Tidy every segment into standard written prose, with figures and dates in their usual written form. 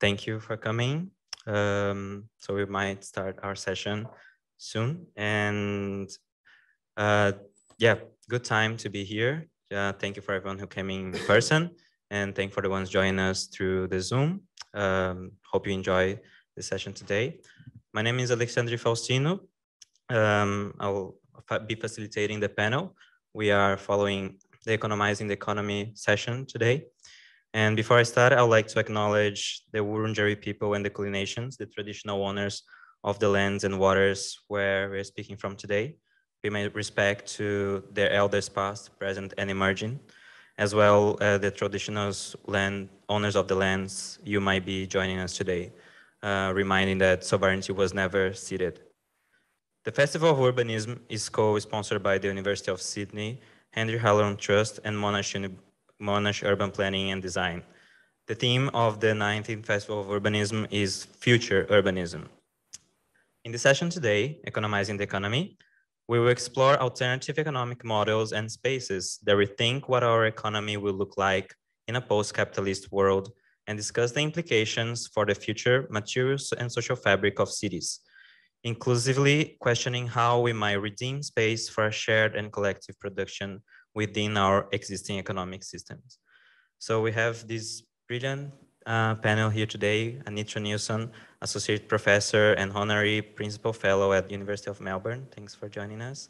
Thank you for coming. So we might start our session soon, and yeah, good time to be here. Thank you for everyone who came in person, and thank you for the ones joining us through the Zoom. Hope you enjoy the session today. My name is Alexandre Faustino. I will be facilitating the panel. We are following the Economizing the Economy session today. And before I start, I would like to acknowledge the Wurundjeri people and the Kulin Nations, the traditional owners of the lands and waters where we're speaking from today. We pay respect to their elders past, present, and emerging, as well as the traditional owners of the lands you might be joining us today, reminding that sovereignty was never ceded. The Festival of Urbanism is co-sponsored by the University of Sydney, Henry Halloran Trust, and Monash Urban Planning and Design. The theme of the 19th Festival of Urbanism is Future Urbanism. In the session today, Economizing the Economy, we will explore alternative economic models and spaces that rethink what our economy will look like in a post-capitalist world and discuss the implications for the future material and social fabric of cities, inclusively questioning how we might redeem space for a shared and collective production within our existing economic systems. So we have this brilliant panel here today, Anitra Nilsson, Associate Professor and Honorary Principal Fellow at University of Melbourne. Thanks for joining us.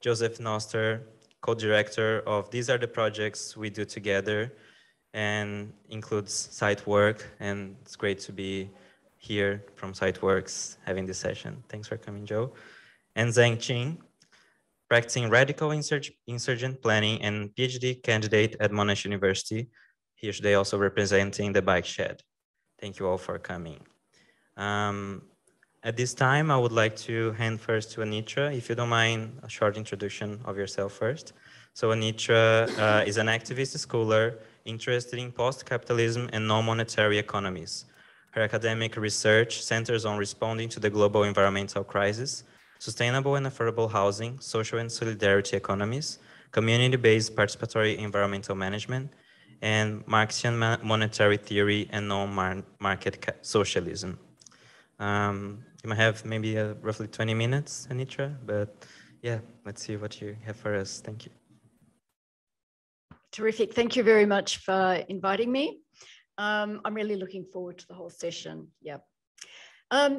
Joseph Norster, Co-Director of These Are the Projects We Do Together, and includes SiteWorks, and it's great to be here from SiteWorks having this session. Thanks for coming, Joe. And Zhang Qing, practicing radical insurgent planning and PhD candidate at Monash University, here today also representing the bike shed. Thank you all for coming. At this time, I would like to hand first to Anitra, if you don't mind a short introduction of yourself first. So Anitra is an activist scholar interested in post-capitalism and non-monetary economies. Her academic research centers on responding to the global environmental crisis, sustainable and affordable housing, social and solidarity economies, community-based participatory environmental management, and Marxian monetary theory and non-market socialism. You might have maybe roughly 20 minutes, Anitra, but yeah, let's see what you have for us. Thank you. Terrific. Thank you very much for inviting me. I'm really looking forward to the whole session. Yeah.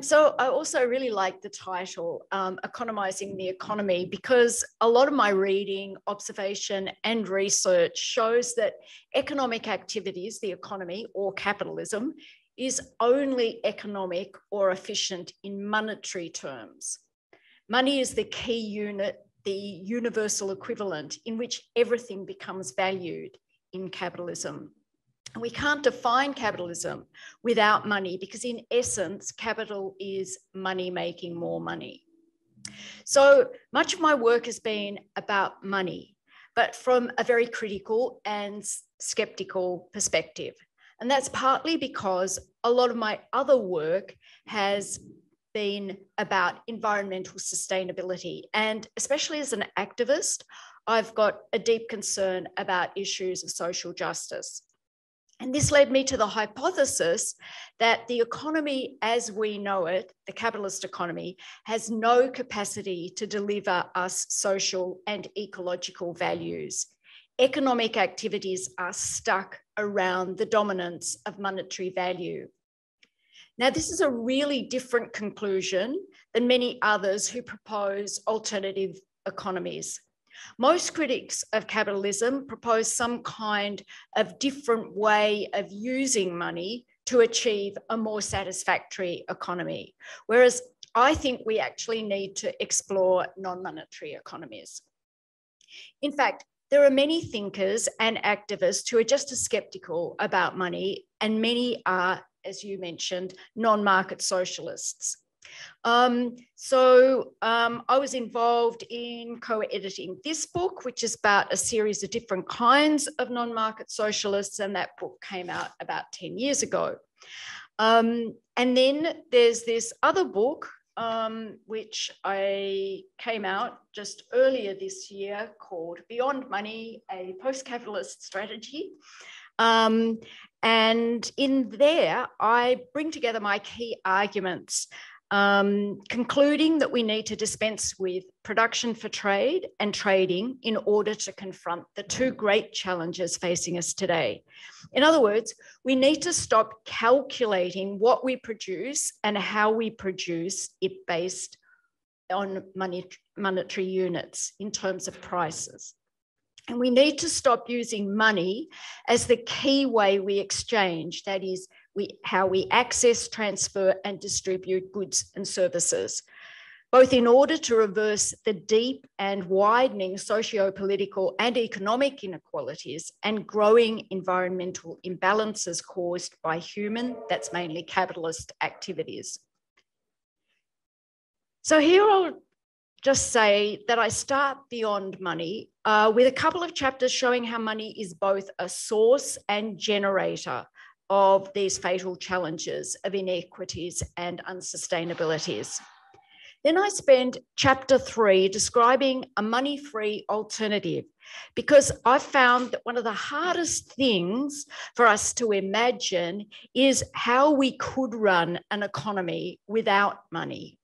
So I also really like the title, Economizing the Economy, because a lot of my reading, observation, and research shows that economic activities, the economy or capitalism, is only economic or efficient in monetary terms. Money is the key unit, the universal equivalent in which everything becomes valued in capitalism. We can't define capitalism without money, because in essence, capital is money making more money. So much of my work has been about money, but from a very critical and skeptical perspective. And that's partly because a lot of my other work has been about environmental sustainability. And especially as an activist, I've got a deep concern about issues of social justice. And this led me to the hypothesis that the economy as we know it, the capitalist economy, has no capacity to deliver us social and ecological values. Economic activities are stuck around the dominance of monetary value. Now, this is a really different conclusion than many others who propose alternative economies. Most critics of capitalism propose some kind of different way of using money to achieve a more satisfactory economy, whereas I think we actually need to explore non-monetary economies. In fact, there are many thinkers and activists who are just as skeptical about money, and many are, as you mentioned, non-market socialists. I was involved in co-editing this book, which is about a series of different kinds of non-market socialists, and that book came out about 10 years ago. And then there's this other book, which came out just earlier this year, called Beyond Money, a Post-Capitalist Strategy. And in there, I bring together my key arguments, concluding that we need to dispense with production for trade and trading in order to confront the two great challenges facing us today. In other words, we need to stop calculating what we produce and how we produce it based on monetary units in terms of prices. And we need to stop using money as the key way we exchange, that is, how we access, transfer, and distribute goods and services, both in order to reverse the deep and widening socio-political and economic inequalities and growing environmental imbalances caused by human, that's mainly capitalist, activities. So here I'll just say that I start beyond money with a couple of chapters showing how money is both a source and generator of these fatal challenges of inequities and unsustainabilities. Then I spend chapter 3 describing a money-free alternative, because I found that one of the hardest things for us to imagine is how we could run an economy without money.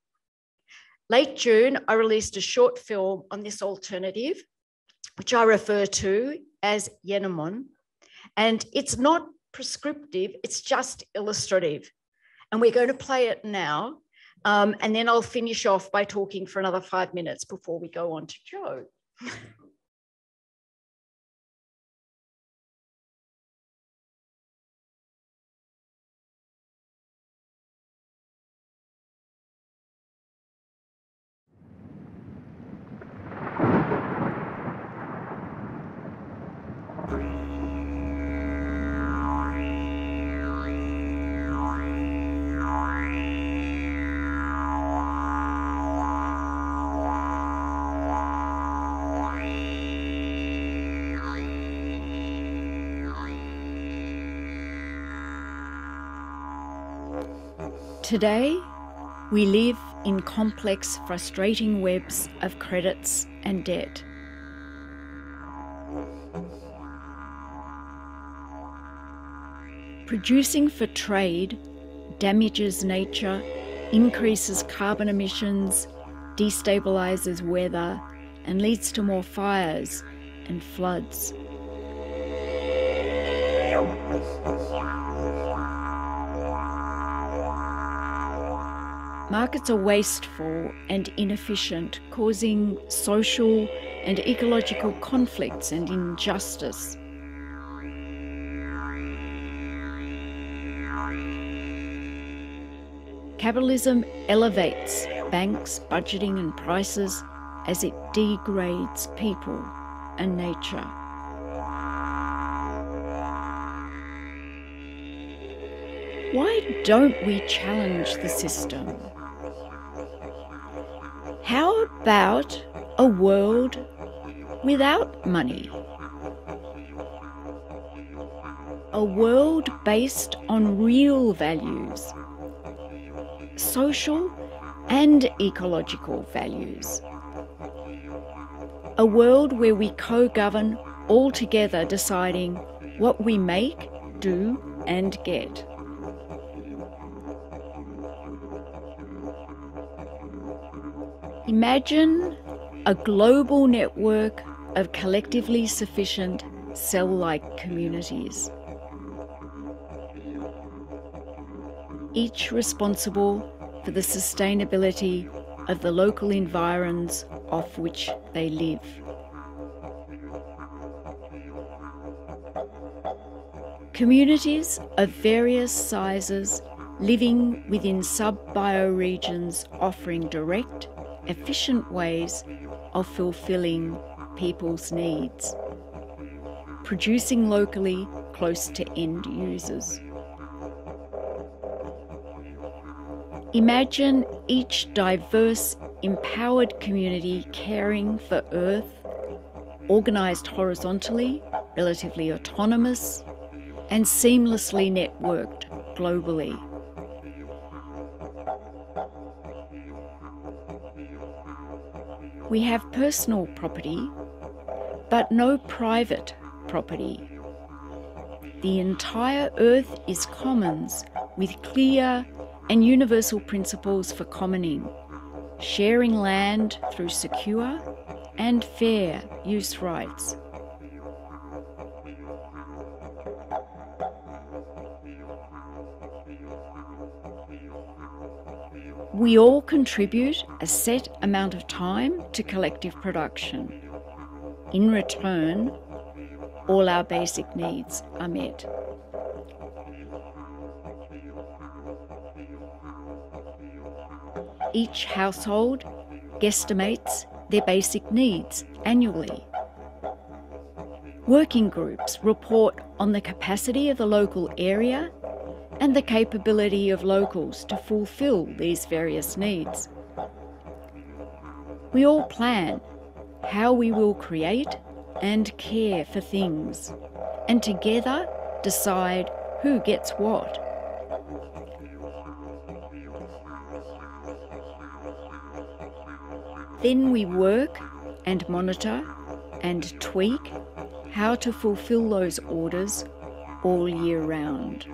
Late June, I released a short film on this alternative, which I refer to as Yenomon, and it's not prescriptive, it's just illustrative. And we're going to play it now, and then I'll finish off by talking for another 5 minutes before we go on to Joe. Today, we live in complex, frustrating webs of credits and debt. Producing for trade damages nature, increases carbon emissions, destabilises weather, and leads to more fires and floods. Markets are wasteful and inefficient, causing social and ecological conflicts and injustice. Capitalism elevates banks, budgeting and prices as it degrades people and nature. Why don't we challenge the system? How about a world without money? A world based on real values, social and ecological values. A world where we co-govern all together, deciding what we make, do and get. Imagine a global network of collectively sufficient cell-like communities, each responsible for the sustainability of the local environs off which they live. Communities of various sizes living within sub-bioregions offering direct, efficient ways of fulfilling people's needs, producing locally close to end users. Imagine each diverse, empowered community caring for Earth, organised horizontally, relatively autonomous, and seamlessly networked globally. We have personal property, but no private property. the entire earth is commons with clear and universal principles for commoning, sharing land through secure and fair use rights. We all contribute a set amount of time to collective production. In return, all our basic needs are met. Each household guesstimates their basic needs annually. Working groups report on the capacity of the local area and the capability of locals to fulfill these various needs. We all plan how we will create and care for things, and together decide who gets what. Then we work and monitor and tweak how to fulfill those orders all year round.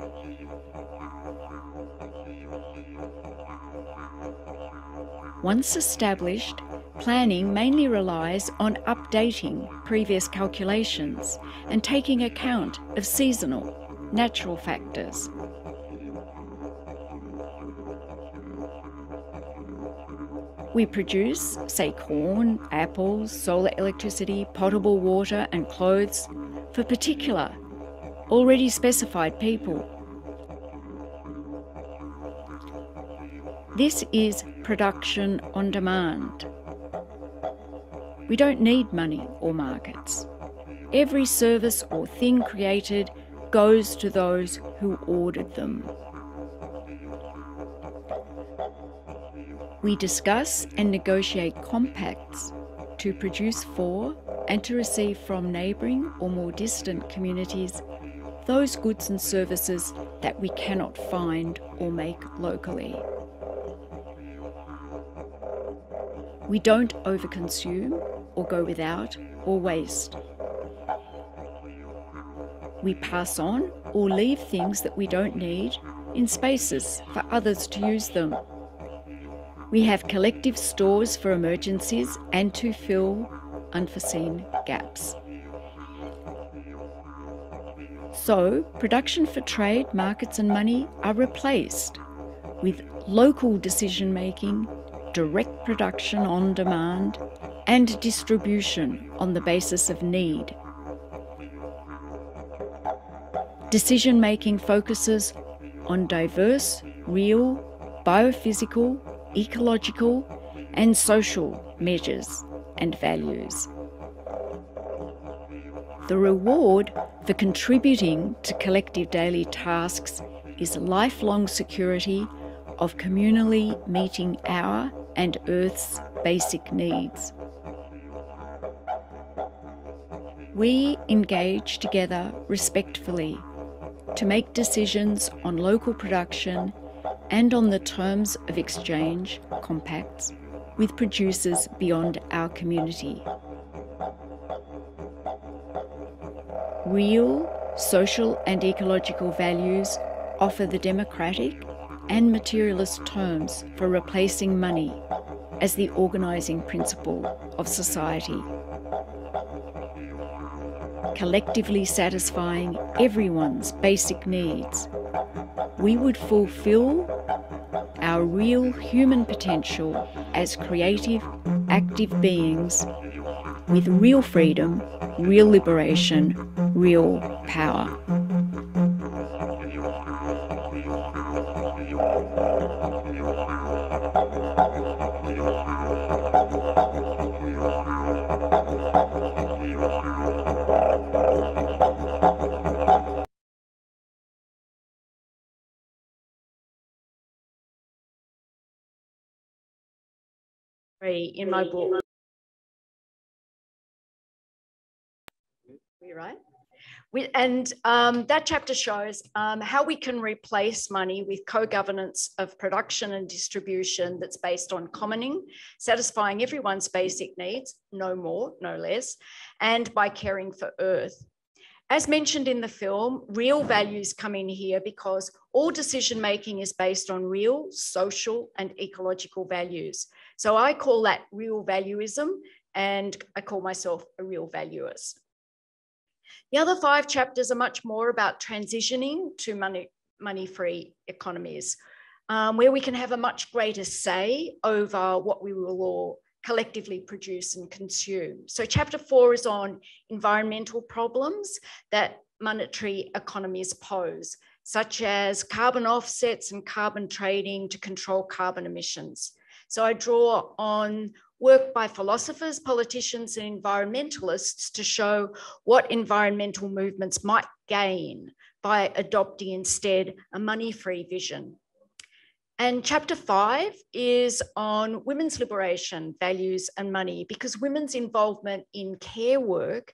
Once established, planning mainly relies on updating previous calculations and taking account of seasonal, natural factors. We produce, say, corn, apples, solar electricity, potable water and clothes for particular, already specified people. This is production on demand. We don't need money or markets. Every service or thing created goes to those who ordered them. We discuss and negotiate compacts to produce for and to receive from neighbouring or more distant communities those goods and services that we cannot find or make locally. We don't overconsume or go without or waste. We pass on or leave things that we don't need in spaces for others to use them. We have collective stores for emergencies and to fill unforeseen gaps. So, production for trade, markets and money are replaced with local decision-making, direct production on demand, and distribution on the basis of need. Decision-making focuses on diverse, real, biophysical, ecological and social measures and values. The reward for contributing to collective daily tasks is lifelong security of communally meeting our and Earth's basic needs. We engage together respectfully to make decisions on local production and on the terms of exchange compacts with producers beyond our community. Real social and ecological values offer the democratic and materialist terms for replacing money as the organising principle of society, collectively satisfying everyone's basic needs. We would fulfill our real human potential as creative, active beings with real freedom, real liberation, real power. In my book. You're right. That chapter shows how we can replace money with co-governance of production and distribution that's based on commoning, satisfying everyone's basic needs, no more, no less, and by caring for Earth. As mentioned in the film, real values come in here because all decision-making is based on real, social, and ecological values. So I call that real valuism, and I call myself a real valuers. The other 5 chapters are much more about transitioning to money-free economies, where we can have a much greater say over what we will all collectively produce and consume. So chapter 4 is on environmental problems that monetary economies pose, such as carbon offsets and carbon trading to control carbon emissions. So I draw on work by philosophers, politicians, and environmentalists to show what environmental movements might gain by adopting instead a money-free vision. And chapter 5 is on women's liberation, values, and money, because women's involvement in care work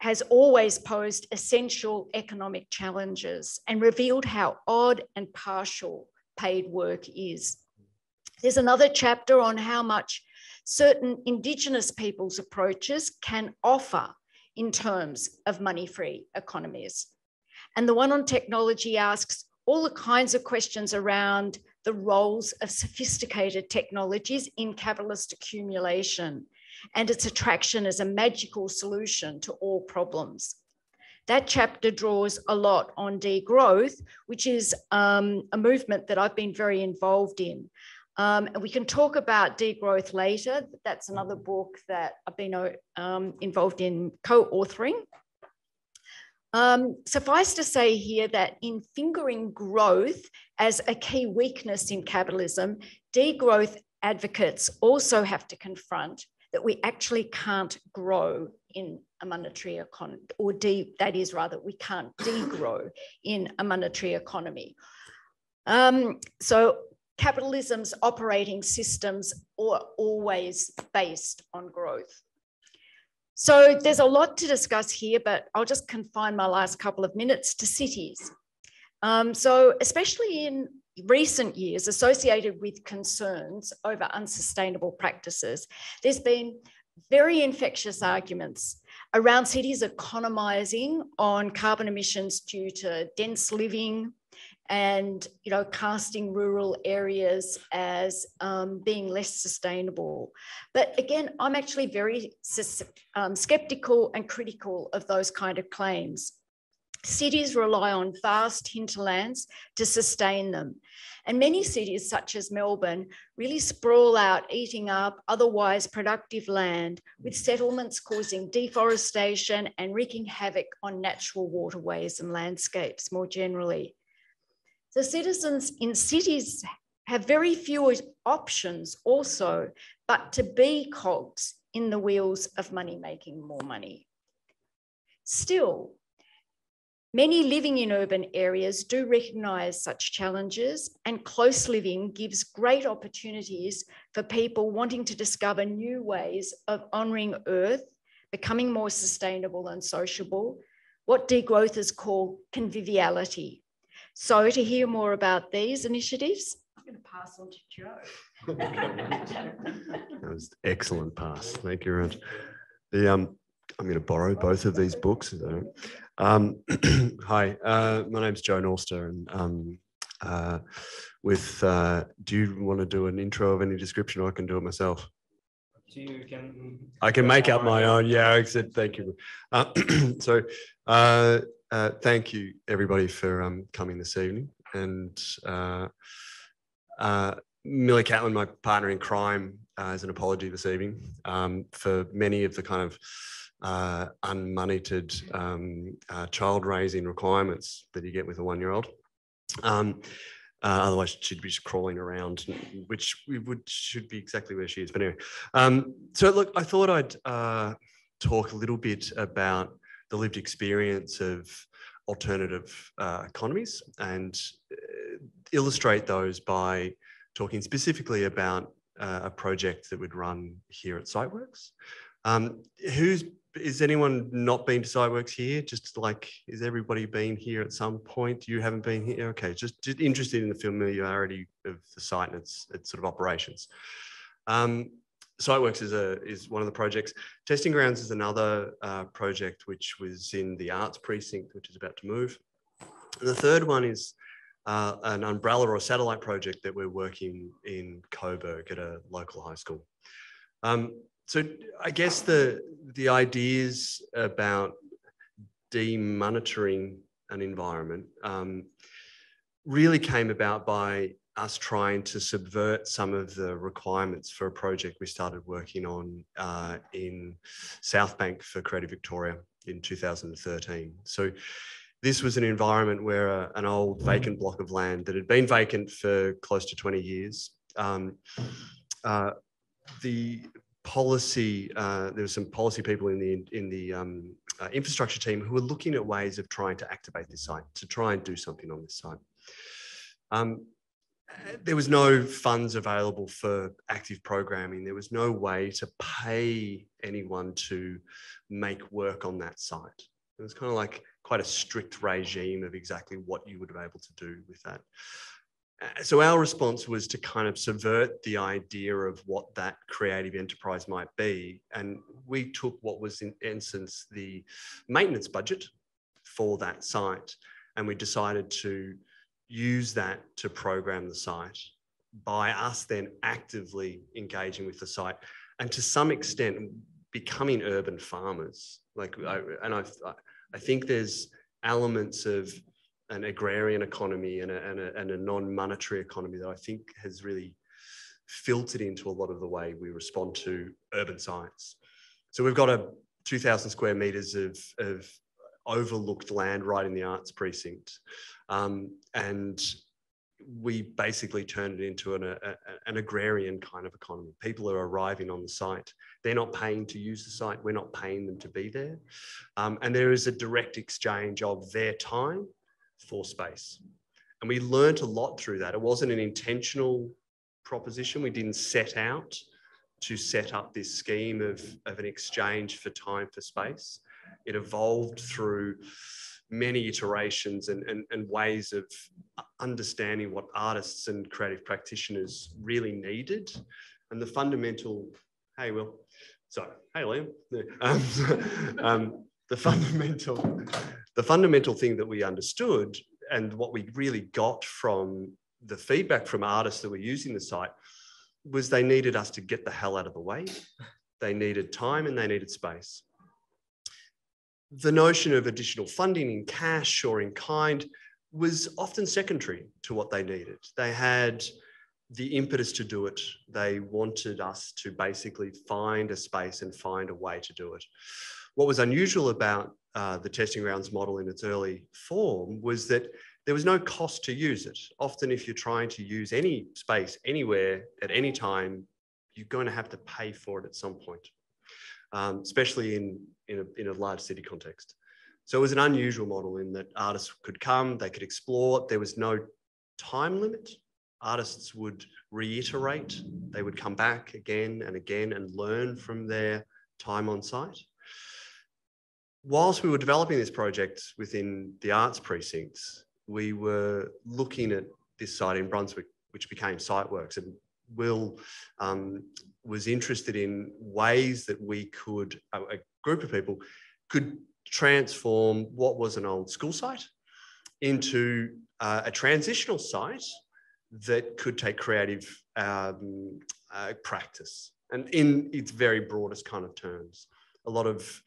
has always posed essential economic challenges and revealed how odd and partial paid work is. There's another chapter on how much certain Indigenous peoples' approaches can offer in terms of money-free economies. And the one on technology asks all the kinds of questions around the roles of sophisticated technologies in capitalist accumulation and its attraction as a magical solution to all problems. That chapter draws a lot on degrowth, which is a movement that I've been very involved in. And we can talk about degrowth later. That's another book that I've been involved in co-authoring. Suffice to say here that in fingering growth as a key weakness in capitalism, degrowth advocates also have to confront that we actually can't grow in a monetary economy, or we can't degrow in a monetary economy. So capitalism's operating systems are always based on growth. So there's a lot to discuss here, but I'll just confine my last couple of minutes to cities. So especially in recent years associated with concerns over unsustainable practices, there's been very infectious arguments around cities economizing on carbon emissions due to dense living and, you know, casting rural areas as being less sustainable. But again, I'm actually very skeptical and critical of those kind of claims. Cities rely on vast hinterlands to sustain them. And many cities, such as Melbourne, really sprawl out, eating up otherwise productive land, with settlements causing deforestation and wreaking havoc on natural waterways and landscapes more generally. The citizens in cities have very few options also, but to be cogs in the wheels of money making more money. Still, many living in urban areas do recognise such challenges, and close living gives great opportunities for people wanting to discover new ways of honouring earth, becoming more sustainable and sociable, what degrowthers call conviviality. So to hear more about these initiatives, I'm going to pass on to Joe. That was an excellent pass. Thank you, Raj. I'm going to borrow both of these books. Hi, my name's Joe Norster, and do you want to do an intro of any description, or I can do it myself? I can make up my own. Yeah, except thank you. Thank you, everybody, for coming this evening. And Millie Catlin, my partner in crime, is an apology this evening for many of the kind of unmoneted child-raising requirements that you get with a 1-year-old. Otherwise, she'd be crawling around, which should be exactly where she is. But anyway, so look, I thought I'd talk a little bit about the lived experience of alternative economies, and illustrate those by talking specifically about a project that we'd run here at SiteWorks. Is anyone not been to SiteWorks here? Just like, is everybody been here at some point? You haven't been here? Okay, just interested in the familiarity of the site and its sort of operations. SiteWorks is one of the projects. Testing Grounds is another project which was in the arts precinct, which is about to move. And the third one is an umbrella or satellite project that we're working in Coburg at a local high school. So I guess the ideas about demonitoring an environment really came about by us trying to subvert some of the requirements for a project we started working on in South Bank for Creative Victoria in 2013. So this was an environment where an old vacant block of land that had been vacant for close to 20 years, the policy, there were some policy people in the infrastructure team who were looking at ways of trying to activate this site, to try and do something on this site. There was no funds available for active programming. There was no way to pay anyone to make work on that site. It was kind of like quite a strict regime of exactly what you would be able to do with that. So our response was to kind of subvert the idea of what that creative enterprise might be. And we took what was, in essence, the maintenance budget for that site, and we decided to use that to program the site by us then actively engaging with the site and to some extent becoming urban farmers. Like, I think there's elements of an agrarian economy and a non-monetary economy that I think has really filtered into a lot of the way we respond to urban sites. So we've got a 2,000 square metres of overlooked land right in the arts precinct. And we basically turned it into an agrarian kind of economy. People are arriving on the site. They're not paying to use the site. We're not paying them to be there. And there is a direct exchange of their time for space. And we learnt a lot through that. It wasn't an intentional proposition. We didn't set out to set up this scheme of an exchange for time for space. It evolved through many iterations and ways of understanding what artists and creative practitioners really needed, and the fundamental, hey Will, sorry, hey Liam, the fundamental thing that we understood and what we really got from the feedback from artists that were using the site was they needed us to get the hell out of the way. They needed time and they needed space. The notion of additional funding in cash or in kind was often secondary to what they needed. They had the impetus to do it. They wanted us to basically find a space and find a way to do it. What was unusual about the Testing Grounds model in its early form was that there was no cost to use it. Often if you're trying to use any space anywhere at any time, you're going to have to pay for it at some point. Especially in a large city context. So it was an unusual model in that artists could come, they could explore, there was no time limit. Artists would reiterate, they would come back again and again and learn from their time on site. Whilst we were developing this project within the arts precincts, we were looking at this site in Brunswick, which became SiteWorks, and Will was interested in ways that we could, a group of people, could transform what was an old school site into a transitional site that could take creative practice. And in its very broadest kind of terms, a lot of,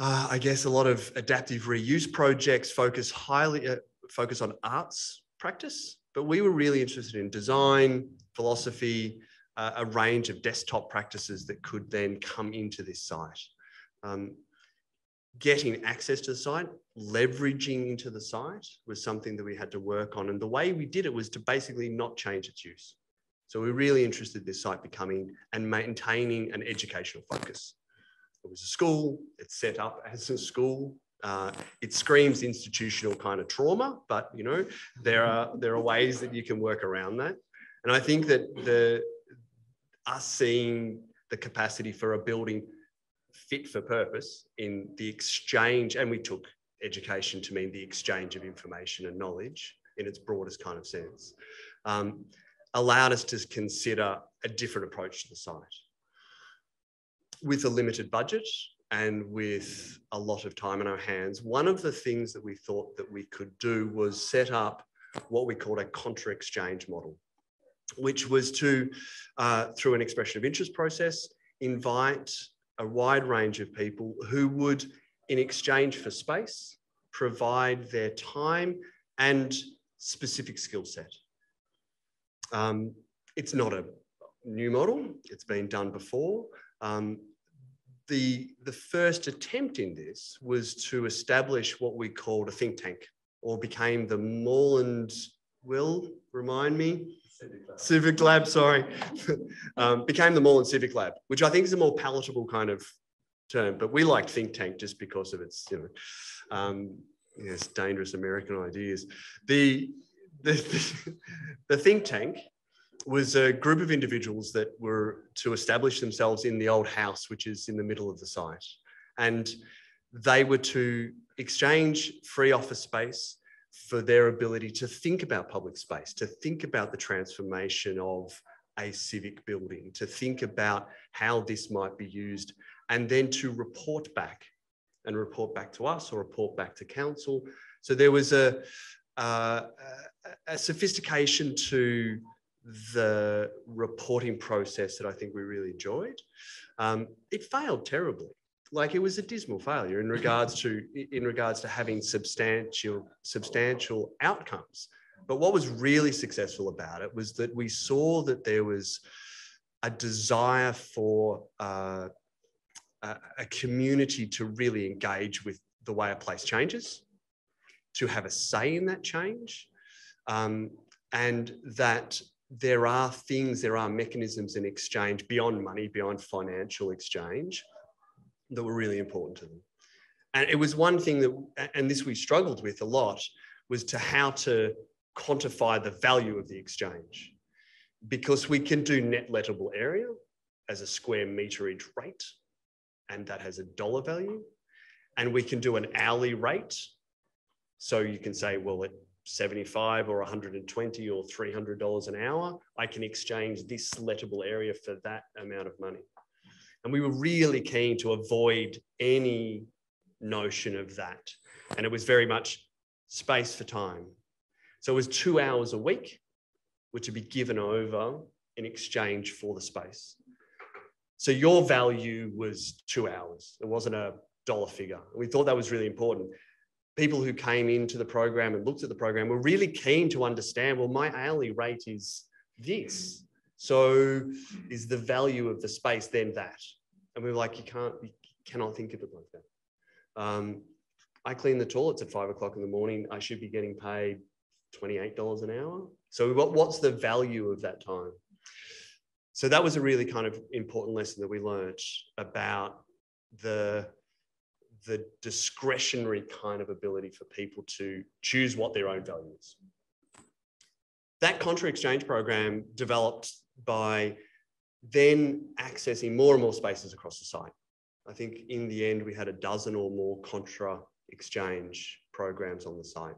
I guess, a lot of adaptive reuse projects focus on arts practice. But we were really interested in design, philosophy, a range of desktop practices that could then come into this site. Getting access to the site, leveraging into the site was something that we had to work on. And the way we did it was to basically not change its use. So we're really interested in this site becoming and maintaining an educational focus. It was a school, it's set up as a school. It screams institutional kind of trauma, but you know, there are ways that you can work around that. And I think that us seeing the capacity for a building fit for purpose in the exchange, and we took education to mean the exchange of information and knowledge in its broadest kind of sense, allowed us to consider a different approach to the site. With a limited budget and with a lot of time in our hands, one of the things that we thought that we could do was set up what we called a contra exchange model, which was to, through an expression of interest process, invite a wide range of people who would, in exchange for space, provide their time and specific skill set. It's not a new model, it's been done before. The first attempt in this was to establish what we called a think tank, or became the Moreland, Will, remind me? Civic Lab, sorry. Became the Moreland Civic Lab, which I think is a more palatable kind of term, but we like think tank just because of its, you know, yes, dangerous American ideas. The think tank was a group of individuals that were to establish themselves in the old house, which is in the middle of the site. And they were to exchange free office space for their ability to think about public space, to think about the transformation of a civic building, to think about how this might be used, and then to report back, and report back to us or report back to council. So there was a sophistication to the reporting process that I think we really enjoyed. It failed terribly. Like, it was a dismal failure in regards to having substantial outcomes. But what was really successful about it was that we saw that there was a desire for a community to really engage with the way a place changes, to have a say in that change, and that there are things, there are mechanisms in exchange beyond money, beyond financial exchange, that were really important to them. And it was one thing that, and this we struggled with a lot, was to how to quantify the value of the exchange. Because we can do net lettable area as a square meterage rate, and that has a dollar value. And we can do an hourly rate. So you can say, well, at $75 or $120 or $300 an hour, I can exchange this lettable area for that amount of money. And we were really keen to avoid any notion of that. And it was very much space for time. So it was 2 hours a week were to be given over in exchange for the space. So your value was 2 hours. It wasn't a dollar figure. We thought that was really important. People who came into the program and looked at the program were really keen to understand, well, my hourly rate is this. So is the value of the space then that? And we were like, you cannot think of it like that. I clean the toilets at 5 o'clock in the morning. I should be getting paid $28 an hour. So what's the value of that time? So that was a really kind of important lesson that we learned about the discretionary kind of ability for people to choose what their own value is. That contra exchange program developed by then accessing more and more spaces across the site. I think in the end, we had a dozen or more contra exchange programs on the site.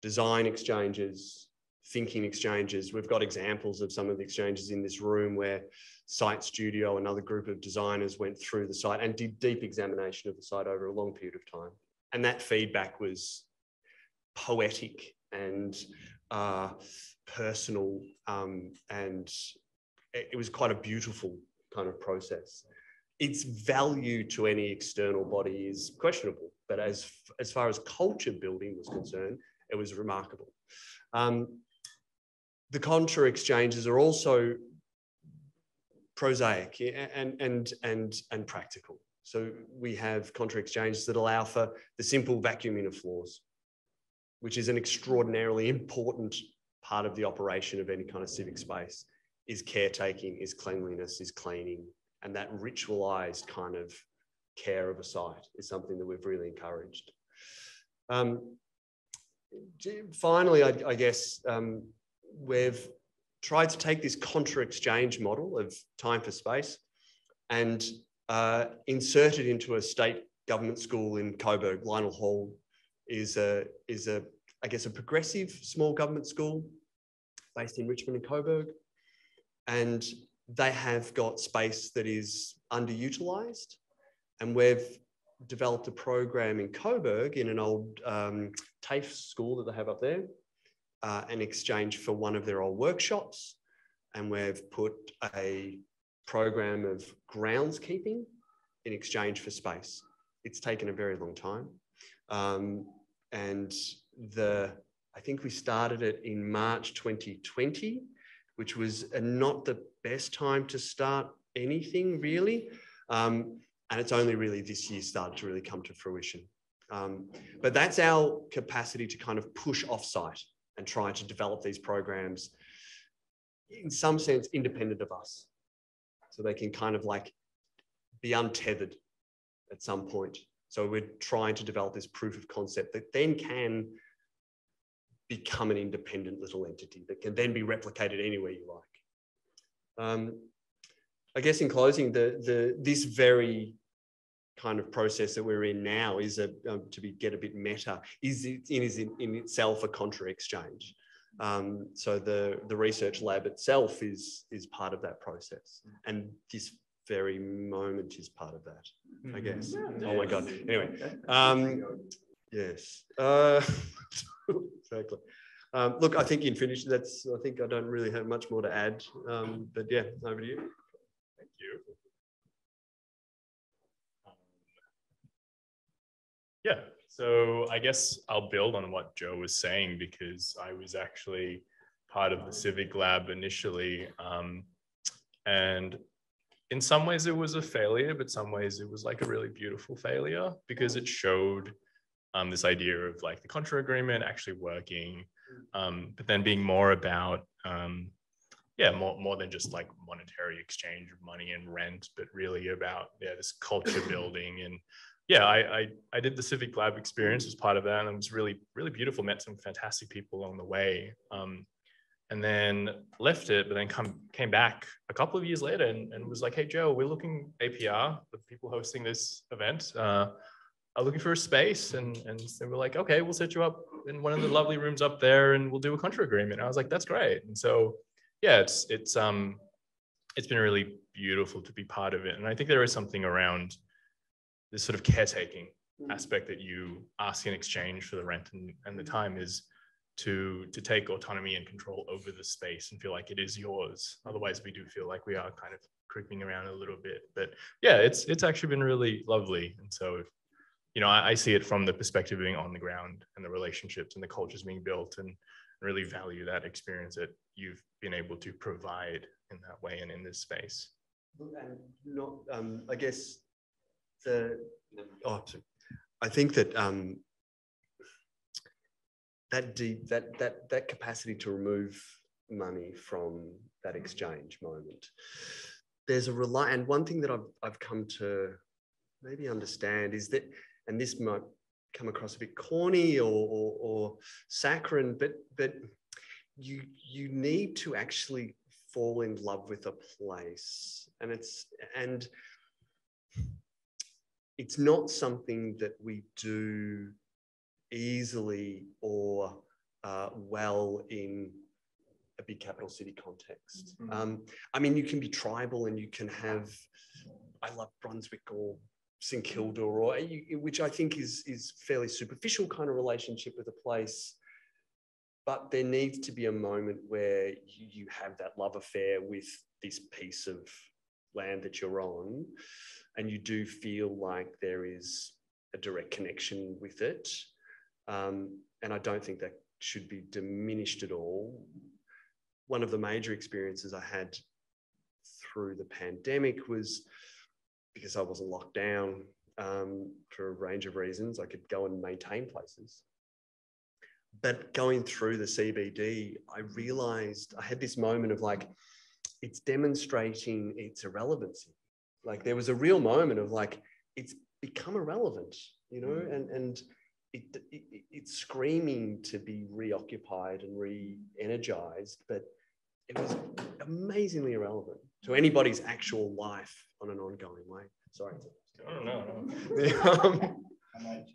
Design exchanges, thinking exchanges. We've got examples of some of the exchanges in this room where Site Studio, another group of designers, went through the site and did deep examination of the site over a long period of time. And that feedback was poetic and personal, and it was quite a beautiful kind of process. Its value to any external body is questionable, but as far as culture building was concerned, it was remarkable. The contra exchanges are also prosaic and practical. So we have contra exchanges that allow for the simple vacuuming of floors, which is an extraordinarily important part of the operation of any kind of civic space, is caretaking, is cleanliness, is cleaning. And that ritualized kind of care of a site is something that we've really encouraged. Finally, I guess we've tried to take this contra exchange model of time for space and insert it into a state government school in Coburg. Lionel Hall is I guess, a progressive small government school based in Richmond and Coburg, and they have got space that is underutilized. And we've developed a program in Coburg in an old TAFE school that they have up there in exchange for one of their old workshops. And we've put a program of groundskeeping in exchange for space. It's taken a very long time. And I think we started it in March 2020, which was not the best time to start anything really. And it's only really this year started to really come to fruition. But that's our capacity to kind of push offsite and try to develop these programs in some sense independent of us. So they can kind of like be untethered at some point. So we're trying to develop this proof of concept that then can become an independent little entity that can then be replicated anywhere you like. I guess in closing, this very kind of process that we're in now is get a bit meta, is in itself a contra exchange. So the research lab itself is part of that process, and this very moment is part of that, I guess. Yeah, oh my God. Anyway, yes, exactly. Look, I think in finish, I think I don't really have much more to add, but yeah, over to you. Thank you. Yeah, so I guess I'll build on what Joe was saying, because I was actually part of the Civic Lab initially, and in some ways it was a failure, but some ways it was like a really beautiful failure, because it showed this idea of like the contra agreement actually working, but then being more about, more than just like monetary exchange of money and rent, but really about this culture building. And yeah, I did the Civic Lab experience as part of that, and it was really, really beautiful, met some fantastic people along the way. And then left it, but then came back a couple of years later and was like, hey, Joe, we're looking, APR, the people hosting this event, are looking for a space. And they were like, okay, we'll set you up in one of the lovely rooms up there and we'll do a contra agreement. And I was like, that's great. And so, yeah, it's been really beautiful to be part of it. And I think there is something around this sort of caretaking aspect that you ask in exchange for the rent and the time is, to take autonomy and control over the space and feel like it is yours. Otherwise, we do feel like we are kind of creeping around a little bit. But yeah, it's actually been really lovely. And so, you know, I see it from the perspective of being on the ground and the relationships and the cultures being built, and really value that experience that you've been able to provide in that way and in this space. And not, I guess, I think that, that capacity to remove money from that exchange moment. There's a and one thing that I've come to maybe understand is that, and this might come across a bit corny or saccharine, but you need to actually fall in love with a place, and it's not something that we do easily or well in a big capital city context. Mm-hmm. I mean, you can be tribal and you can have, I love Brunswick or St Kilda, which I think is fairly superficial kind of relationship with a place. But there needs to be a moment where you have that love affair with this piece of land that you're on, and you do feel like there is a direct connection with it. And I don't think that should be diminished at all. One of the major experiences I had through the pandemic was, because I wasn't locked down for a range of reasons, I could go and maintain places. But going through the CBD, I realized I had this moment of like, it's demonstrating its irrelevancy. Like there was a real moment of like, it's become irrelevant, you know, and it's screaming to be reoccupied and re-energized, but it was amazingly irrelevant to anybody's actual life on an ongoing way. Sorry. Oh, no.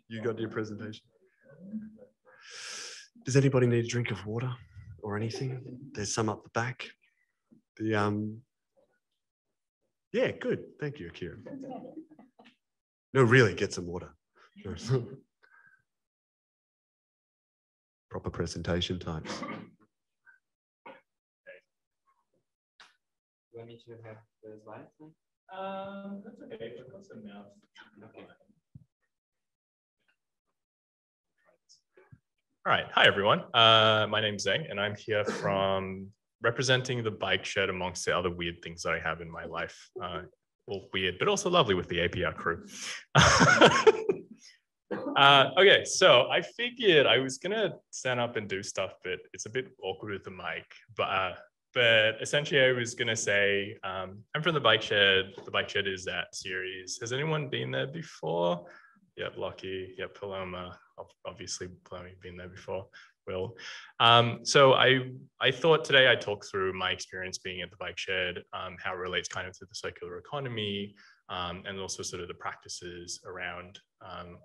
You got your presentation. Does anybody need a drink of water? or anything. There's some up the back. The yeah, good. Thank you, Akira. No, really, get some water. Proper presentation times. You want me to have the slides? That's okay. We've got some now. Okay. All right. Hi, everyone. My name's Zhang, and I'm here from representing the bike shed amongst the other weird things that I have in my life. Well, weird, but also lovely with the APR crew. Okay, so I figured I was going to stand up and do stuff, but it's a bit awkward with the mic. But essentially, I was going to say, I'm from the bike shed. The bike shed is that series. Has anyone been there before? Yep, Lockie. Yep, Paloma. Obviously, Paloma, you've been there before. Will. So I thought today I'd talk through my experience being at the bike shed, how it relates kind of to the circular economy, and also sort of the practices around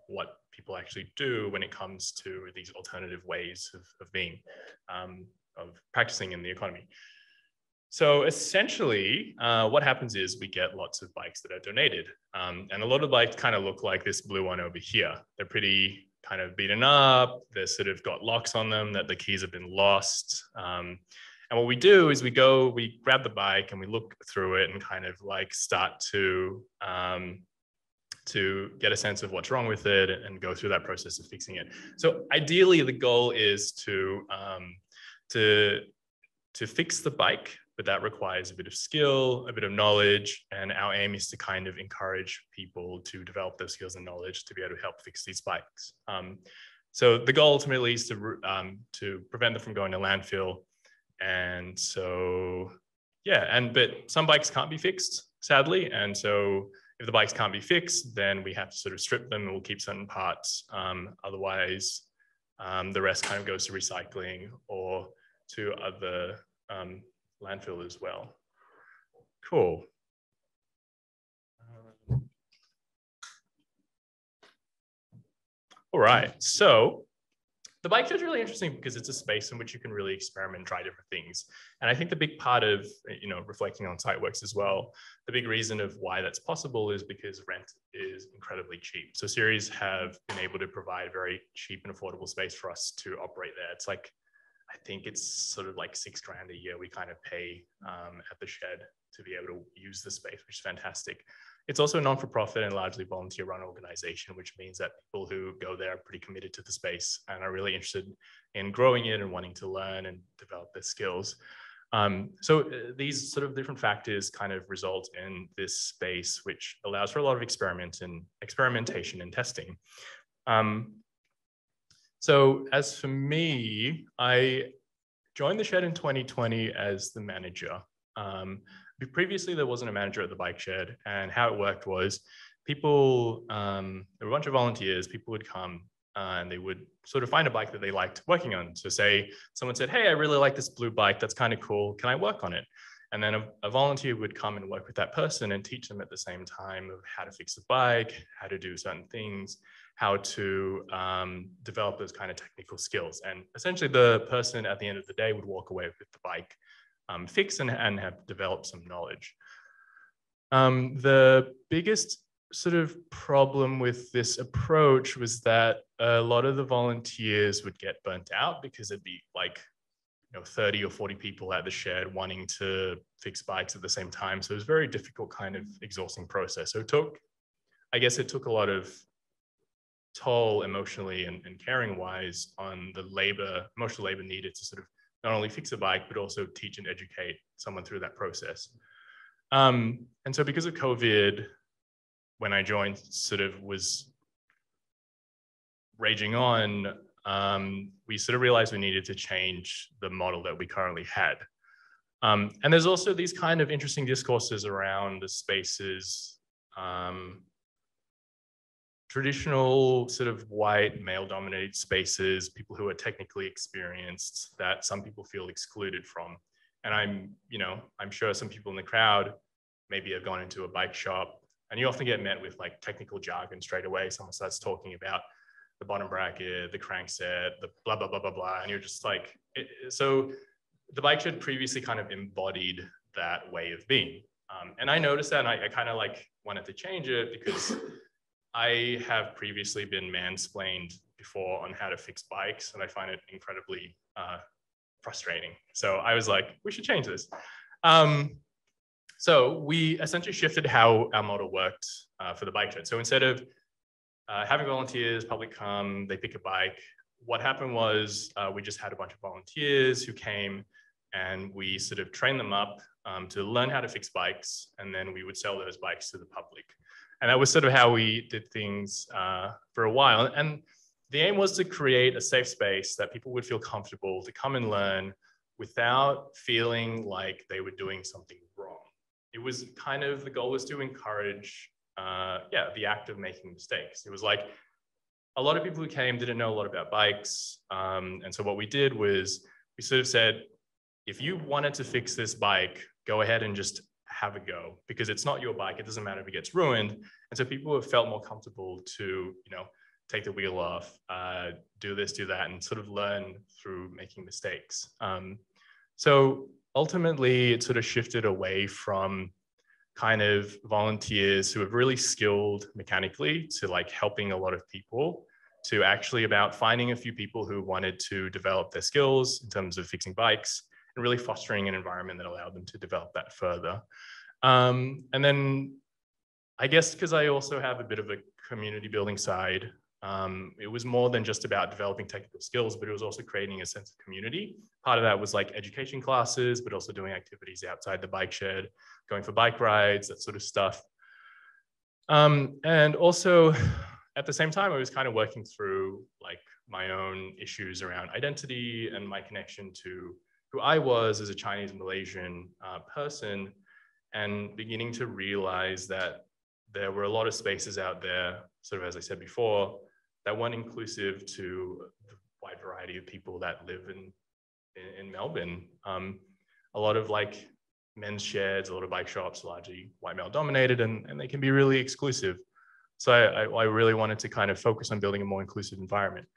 what people actually do when it comes to these alternative ways of being, of practicing in the economy. So essentially, what happens is we get lots of bikes that are donated, and a lot of bikes kind of look like this blue one over here. They're pretty kind of beaten up, they've sort of got locks on them, that the keys have been lost. And what we do is we grab the bike and we look through it and kind of like start to get a sense of what's wrong with it and go through that process of fixing it. So ideally the goal is to fix the bike, but that requires a bit of skill, a bit of knowledge, and our aim is to kind of encourage people to develop those skills and knowledge to be able to help fix these bikes. So the goal ultimately is to prevent them from going to landfill. And so, yeah, but some bikes can't be fixed, sadly. And so if the bikes can't be fixed, then we have to sort of strip them and we'll keep certain parts. Otherwise, the rest kind of goes to recycling or to other, landfill as well. Cool. All right, so the bike shed is really interesting because it's a space in which you can really experiment, try different things. And I think the big part of, you know, reflecting on SiteWorks as well, the big reason of why that's possible is because rent is incredibly cheap. So Ceres have been able to provide very cheap and affordable space for us to operate there. It's like, I think it's sort of like $6 grand a year we kind of pay at the shed to be able to use the space, which is fantastic. It's also a non-for-profit and largely volunteer-run organization, which means that people who go there are pretty committed to the space and are really interested in growing it and wanting to learn and develop their skills. So these sort of different factors kind of result in this space, which allows for a lot of experimentation and testing. So as for me, I joined the shed in 2020 as the manager. Previously, there wasn't a manager at the bike shed, and how it worked was people, there were a bunch of volunteers, people would come and they would sort of find a bike that they liked working on. So say someone said, hey, I really like this blue bike, that's kind of cool, can I work on it? And then a volunteer would come and work with that person and teach them at the same time of how to fix the bike, how to do certain things, how to develop those kind of technical skills. And essentially the person at the end of the day would walk away with the bike fixed and have developed some knowledge. The biggest sort of problem with this approach was that a lot of the volunteers would get burnt out because it'd be like, you know, 30 or 40 people at the shed wanting to fix bikes at the same time. So it was a very difficult kind of exhausting process. So it took a lot of toll emotionally and caring wise on the emotional labor needed to sort of not only fix a bike, but also teach and educate someone through that process. And so because of COVID, when I joined, sort of was raging on, we sort of realized we needed to change the model that we currently had. And there's also these kind of interesting discourses around the spaces, traditional sort of white male-dominated spaces, people who are technically experienced that some people feel excluded from. And I'm sure some people in the crowd maybe have gone into a bike shop and you often get met with like technical jargon straight away. Someone starts talking about the bottom bracket, the crankset, the blah, blah, blah, blah, blah. And you're just like, So the bike shed previously kind of embodied that way of being. And I noticed that, and I kind of like wanted to change it because I have previously been mansplained before on how to fix bikes, and I find it incredibly frustrating. So I was like, we should change this. So we essentially shifted how our model worked for the bike shed. So instead of having volunteers, public come, they pick a bike, what happened was we just had a bunch of volunteers who came and we sort of trained them up to learn how to fix bikes, and then we would sell those bikes to the public. And that was sort of how we did things for a while. And the aim was to create a safe space that people would feel comfortable to come and learn without feeling like they were doing something wrong. It was kind of, the goal was to encourage, the act of making mistakes. It was like, a lot of people who came didn't know a lot about bikes. And so what we did was we sort of said, if you wanted to fix this bike, go ahead and just have a go, because it's not your bike. It doesn't matter if it gets ruined. And so people have felt more comfortable to, you know, take the wheel off, do this, do that, and sort of learn through making mistakes. So ultimately it sort of shifted away from kind of volunteers who are really skilled mechanically to like helping a lot of people, to actually about finding a few people who wanted to develop their skills in terms of fixing bikes and really fostering an environment that allowed them to develop that further. And then I guess, because I also have a bit of a community building side, it was more than just about developing technical skills, but it was also creating a sense of community. Part of that was like education classes, but also doing activities outside the bike shed, going for bike rides, that sort of stuff. And also at the same time, I was kind of working through like my own issues around identity and my connection to who I was as a Chinese Malaysian person, and beginning to realize that there were a lot of spaces out there, sort of as I said before, that weren't inclusive to the wide variety of people that live in Melbourne. A lot of like men's sheds, a lot of bike shops, largely white male dominated, and they can be really exclusive. So I really wanted to kind of focus on building a more inclusive environment.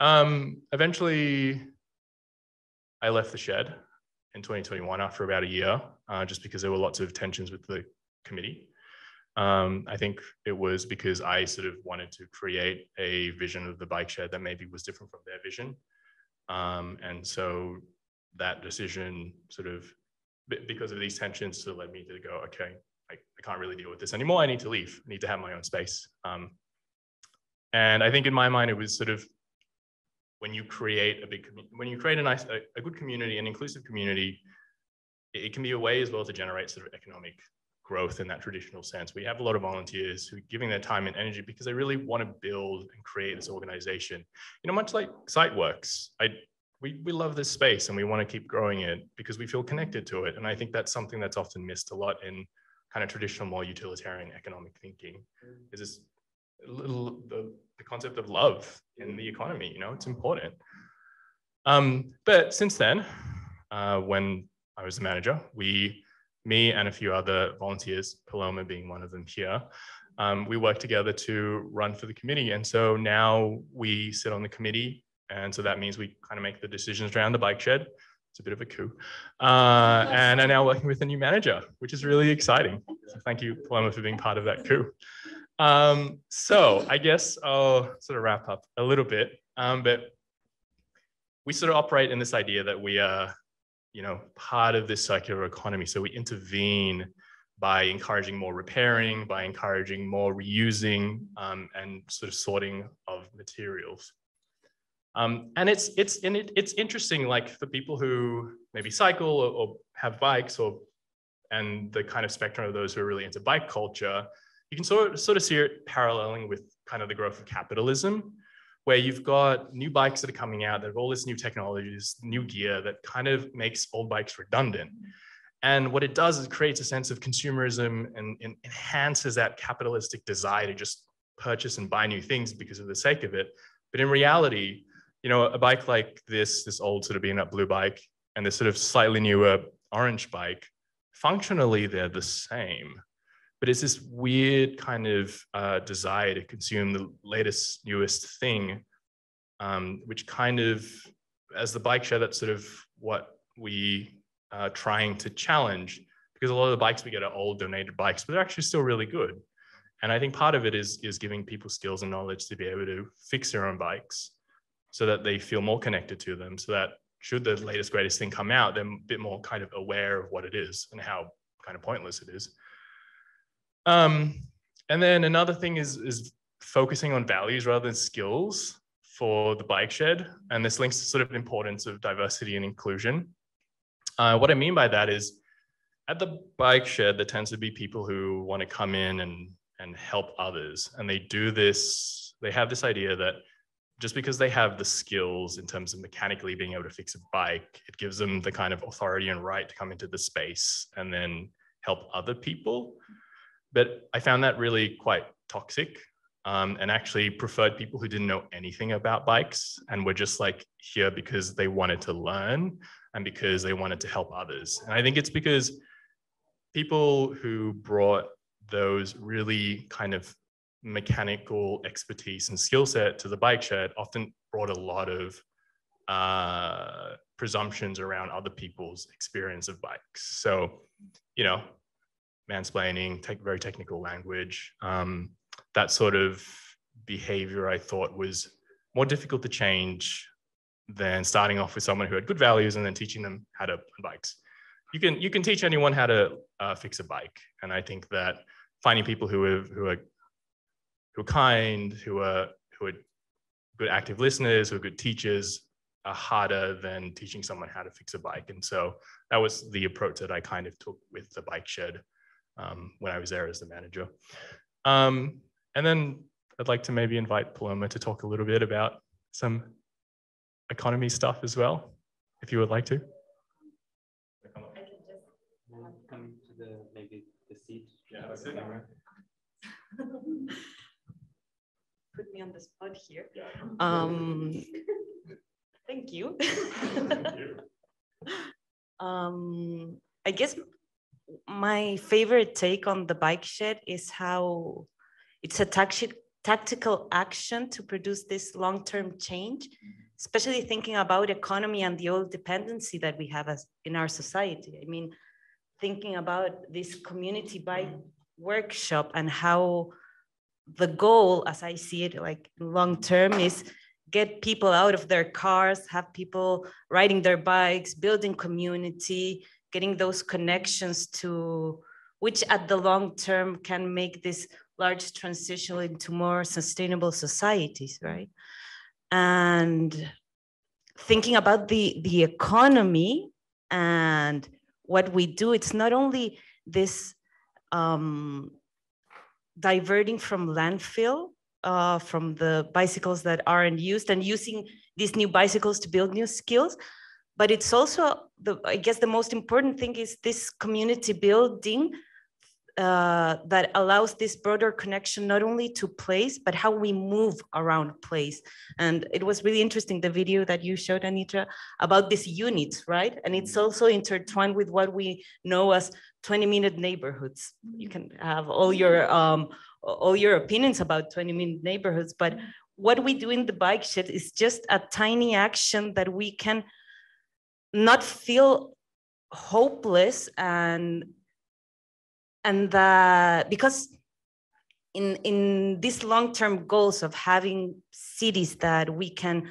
Eventually, I left the shed in 2021 after about a year, just because there were lots of tensions with the committee. I think it was because I sort of wanted to create a vision of the bike shed that maybe was different from their vision. And so that decision sort of, because of these tensions, sort of led me to go, okay, I can't really deal with this anymore. I need to leave. I need to have my own space. And I think in my mind, it was sort of, when you create a big, when you create a nice, a good community, an inclusive community, it can be a way as well to generate sort of economic growth in that traditional sense. We have a lot of volunteers who are giving their time and energy because they really want to build and create this organization. You know, much like SiteWorks, we love this space and we want to keep growing it because we feel connected to it. And I think that's something that's often missed a lot in kind of traditional, more utilitarian economic thinking, is this the concept of love in the economy. You know, it's important. But since then, when I was the manager, me and a few other volunteers, Paloma being one of them here, we worked together to run for the committee. And so now we sit on the committee. And so that means we kind of make the decisions around the bike shed. It's a bit of a coup. And are now working with a new manager, which is really exciting. So thank you, Paloma, for being part of that coup. So I guess I'll sort of wrap up a little bit. But we sort of operate in this idea that we are, you know, part of this circular economy. So we intervene by encouraging more repairing, by encouraging more reusing, and sort of sorting of materials. And it's interesting, like for people who maybe cycle or have bikes, or and the kind of spectrum of those who are really into bike culture, you can sort of see it paralleling with kind of the growth of capitalism, where you've got new bikes that are coming out that have all this new technologies, new gear that kind of makes old bikes redundant. And what it does is it creates a sense of consumerism and enhances that capitalistic desire to just purchase and buy new things because of the sake of it. But in reality, you know, a bike like this old sort of beaten up blue bike and this sort of slightly newer orange bike, functionally they're the same. But it's this weird kind of desire to consume the latest, newest thing, which kind of as the bike shed, that's sort of what we are trying to challenge, because a lot of the bikes we get are old donated bikes, but they're actually still really good. And I think part of it is giving people skills and knowledge to be able to fix their own bikes so that they feel more connected to them, so that should the latest, greatest thing come out, they're a bit more kind of aware of what it is and how kind of pointless it is. And then another thing is focusing on values rather than skills for the bike shed. And this links to sort of the importance of diversity and inclusion. What I mean by that is at the bike shed, there tends to be people who want to come in and help others. And they do this, they have this idea that just because they have the skills in terms of mechanically being able to fix a bike, it gives them the kind of authority and right to come into the space and then help other people. But I found that really quite toxic, and actually preferred people who didn't know anything about bikes and were just like here because they wanted to learn and because they wanted to help others. And I think it's because people who brought those really kind of mechanical expertise and skill set to the bike shed often brought a lot of presumptions around other people's experience of bikes. So, you know, mansplaining, very technical language, that sort of behavior I thought was more difficult to change than starting off with someone who had good values and then teaching them how to ride bikes. You can teach anyone how to fix a bike. And I think that finding people who are kind, who are good active listeners, who are good teachers, are harder than teaching someone how to fix a bike. And so that was the approach that I kind of took with the bike shed when I was there as the manager. And then I'd like to maybe invite Paloma to talk a little bit about some economy stuff as well, if you would like to. Come to the, maybe the seat. Yeah, that's it. Put me on the spot here. Yeah. Thank you. Thank you. I guess my favorite take on the bike shed is how it's a tactical action to produce this long-term change, especially thinking about economy and the old dependency that we have in our society. I mean, thinking about this community bike workshop and how the goal, as I see it, like long-term is get people out of their cars, have people riding their bikes, building community, getting those connections to which at the long term can make this large transition into more sustainable societies, right? And thinking about the economy and what we do, it's not only this diverting from landfill, from the bicycles that aren't used and using these new bicycles to build new skills, but it's also, I guess the most important thing is this community building that allows this broader connection, not only to place, but how we move around place. And it was really interesting, the video that you showed, Anitra, about these units, right? And it's also intertwined with what we know as 20-minute neighborhoods. You can have all your opinions about 20-minute neighborhoods, but what we do in the bike shed is just a tiny action that we can not feel hopeless, and because in these long-term goals of having cities that we can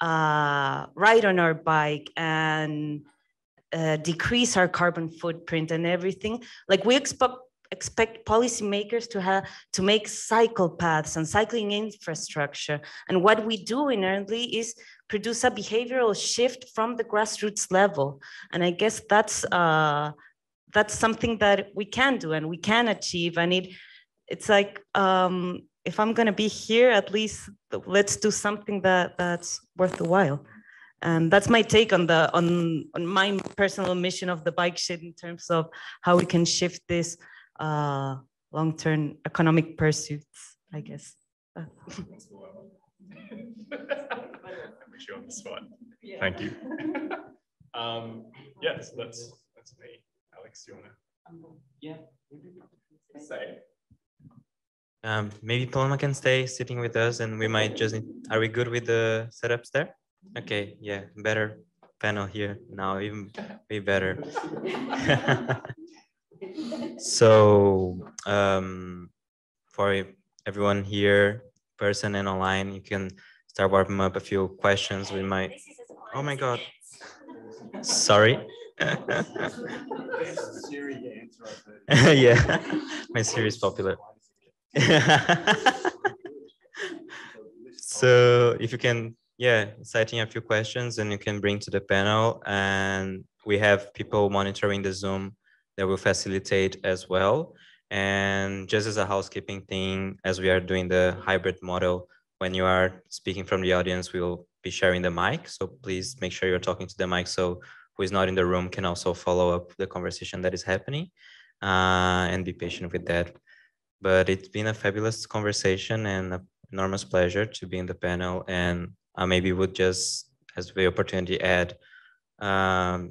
ride on our bike and decrease our carbon footprint and everything, like we expect policymakers to make cycle paths and cycling infrastructure. And what we do inherently is produce a behavioral shift from the grassroots level. And I guess that's something that we can do and we can achieve. And it's like, if I'm gonna be here, at least let's do something that's worth the while. And that's my take on on my personal mission of the bike shed in terms of how we can shift this long-term economic pursuits, I guess. I put you on the spot. Yeah. Thank you. Yes, that's me. Alex, do you want to? Yeah. Say. Maybe Paloma can stay sitting with us, and we might just. Are we good with the setups there? Okay, yeah, better panel here now, even way better. So for everyone here, person and online, you can start warming up a few questions. We might, oh my God, sorry. Yeah, my Siri is popular. So if you can, yeah, citing a few questions and you can bring to the panel, and we have people monitoring the Zoom that will facilitate as well. And just as a housekeeping thing, as we are doing the hybrid model, when you are speaking from the audience, we will be sharing the mic. So please make sure you're talking to the mic so who is not in the room can also follow up the conversation that is happening, and be patient with that. But it's been a fabulous conversation and an enormous pleasure to be in the panel. And I maybe would just, as the opportunity, add how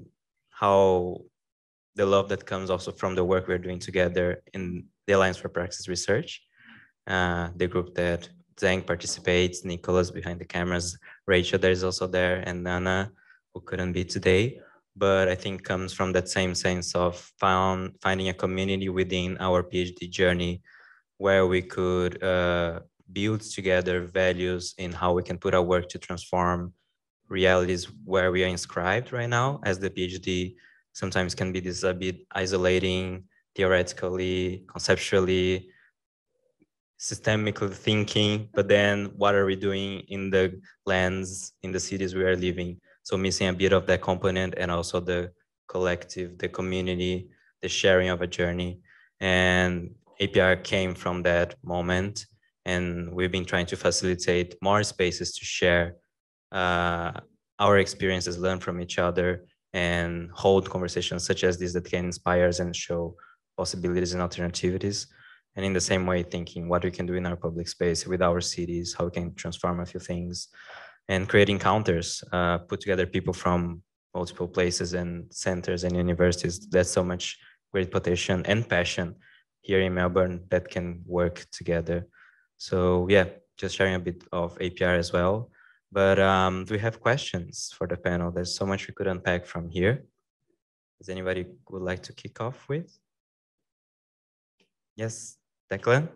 the love that comes also from the work we're doing together in the Alliance for Praxis Research, the group that Zhang participates, Nicholas behind the cameras, Rachel that is also there, and Nana, who couldn't be today, but I think comes from that same sense of finding a community within our PhD journey where we could build together values in how we can put our work to transform realities where we are inscribed right now, as the PhD sometimes can be this a bit isolating, theoretically, conceptually, systemically thinking, but then what are we doing in the lands, in the cities we are living? So missing a bit of that component and also the collective, the community, the sharing of a journey. And APR came from that moment, and we've been trying to facilitate more spaces to share our experiences, learn from each other, and hold conversations such as this that can inspire us and show possibilities and alternativities. And in the same way, thinking what we can do in our public space with our cities, how we can transform a few things, and create encounters, put together people from multiple places and centers and universities. That's so much great potential and passion here in Melbourne that can work together. So yeah, just sharing a bit of APR as well. But do we have questions for the panel? There's so much we could unpack from here. Does anybody would like to kick off with? Yes, Declan?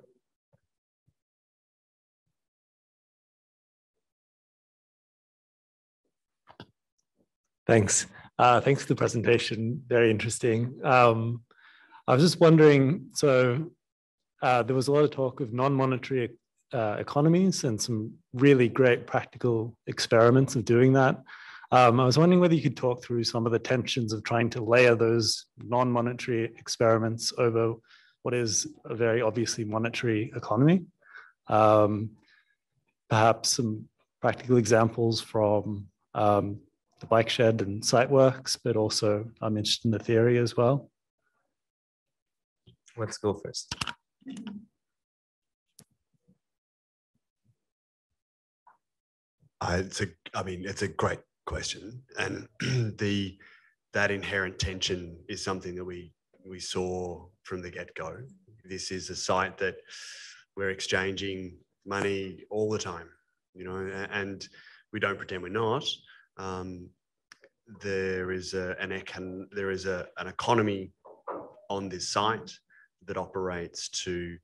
Thanks. Thanks for the presentation. Very interesting. I was just wondering, so there was a lot of talk of non-monetary economies and some really great practical experiments of doing that. I was wondering whether you could talk through some of the tensions of trying to layer those non-monetary experiments over what is a very obviously monetary economy. Perhaps some practical examples from the bike shed and SiteWorks, but also I'm interested in the theory as well. Let's go first. I mean, it's a great question, and that inherent tension is something that we saw from the get-go. This is a site that we're exchanging money all the time, you know, and we don't pretend we're not. There is an economy on this site that operates to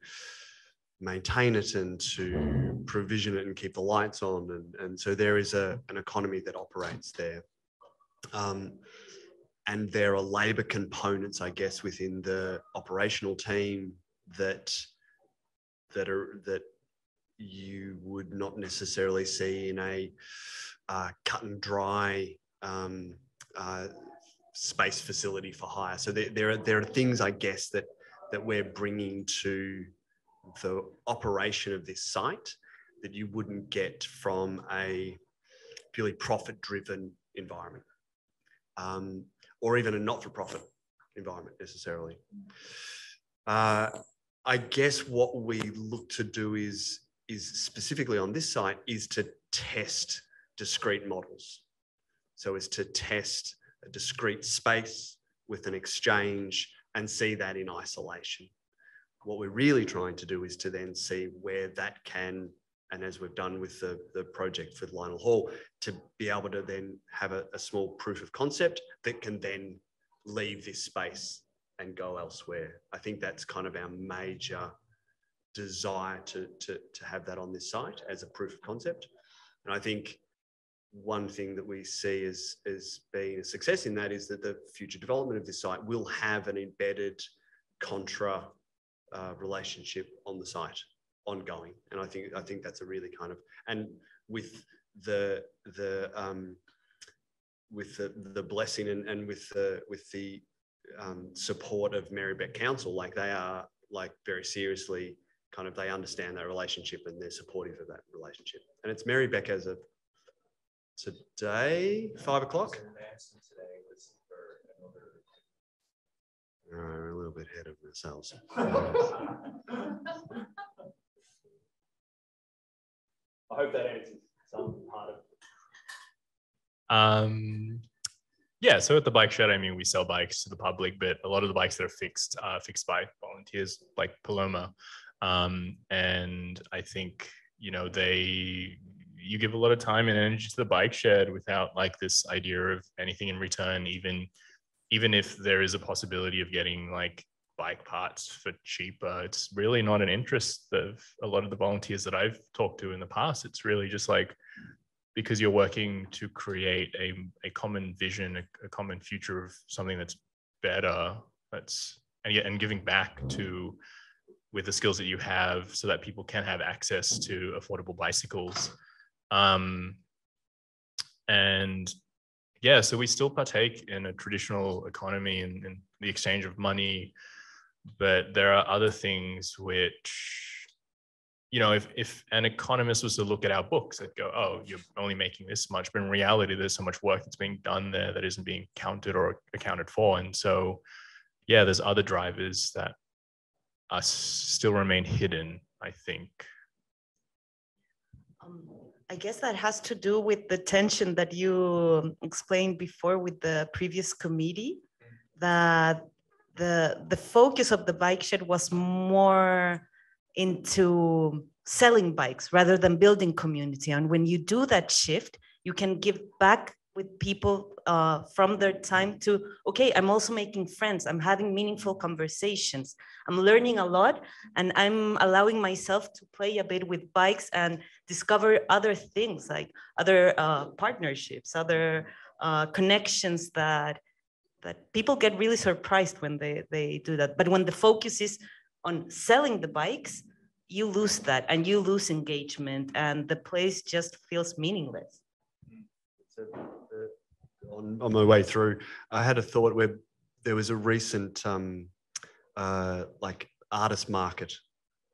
maintain it and to provision it and keep the lights on, and so there is an economy that operates there, and there are labor components, I guess, within the operational team that you would not necessarily see in a cut and dry space facility for hire. So there are things, I guess, that we're bringing to the operation of this site that you wouldn't get from a purely profit-driven environment, or even a not-for-profit environment necessarily. I guess what we look to do is specifically on this site is to test discrete models. So is to test a discrete space with an exchange and see that in isolation. What we're really trying to do is to then see where that can and as we've done with the project for Lionel Hall, to be able to then have a small proof of concept that can then leave this space and go elsewhere. I think that's kind of our major desire to have that on this site as a proof of concept. And I think one thing that we see as being a success in that is that the future development of this site will have an embedded contra relationship on the site ongoing. And I think that's a really kind of, and with the blessing and with the support of Merri-bek Council, like they are, like very seriously kind of, they understand that relationship and they're supportive of that relationship. And it's Merri-bek as of today, 5 o'clock. We're a little bit ahead of ourselves. I hope that answers some part of it. Yeah, so at the bike shed, I mean, we sell bikes to the public, but a lot of the bikes that are fixed are fixed by volunteers like Paloma. And I think, you know, you give a lot of time and energy to the bike shed without like this idea of anything in return, even if there is a possibility of getting like bike parts for cheaper. It's really not an interest of a lot of the volunteers that I've talked to in the past. It's really just like, because you're working to create a common vision, a common future of something that's better, and giving back to with the skills that you have so that people can have access to affordable bicycles. And yeah, so we still partake in a traditional economy and the exchange of money, but there are other things which, you know, if an economist was to look at our books, they'd go, oh, you're only making this much. But in reality, there's so much work that's being done there that isn't being counted or accounted for. And so, yeah, there's other drivers that still remain hidden, I think. I guess that has to do with the tension that you explained before with the previous committee, that the focus of the bike shed was more into selling bikes rather than building community. And when you do that shift, you can give back with people from their time to, okay, I'm also making friends, I'm having meaningful conversations, I'm learning a lot, and I'm allowing myself to play a bit with bikes and discover other things, like other partnerships, other connections that people get really surprised when they do that. But when the focus is on selling the bikes, you lose that and you lose engagement and the place just feels meaningless. On my way through, I had a thought where there was a recent like artist market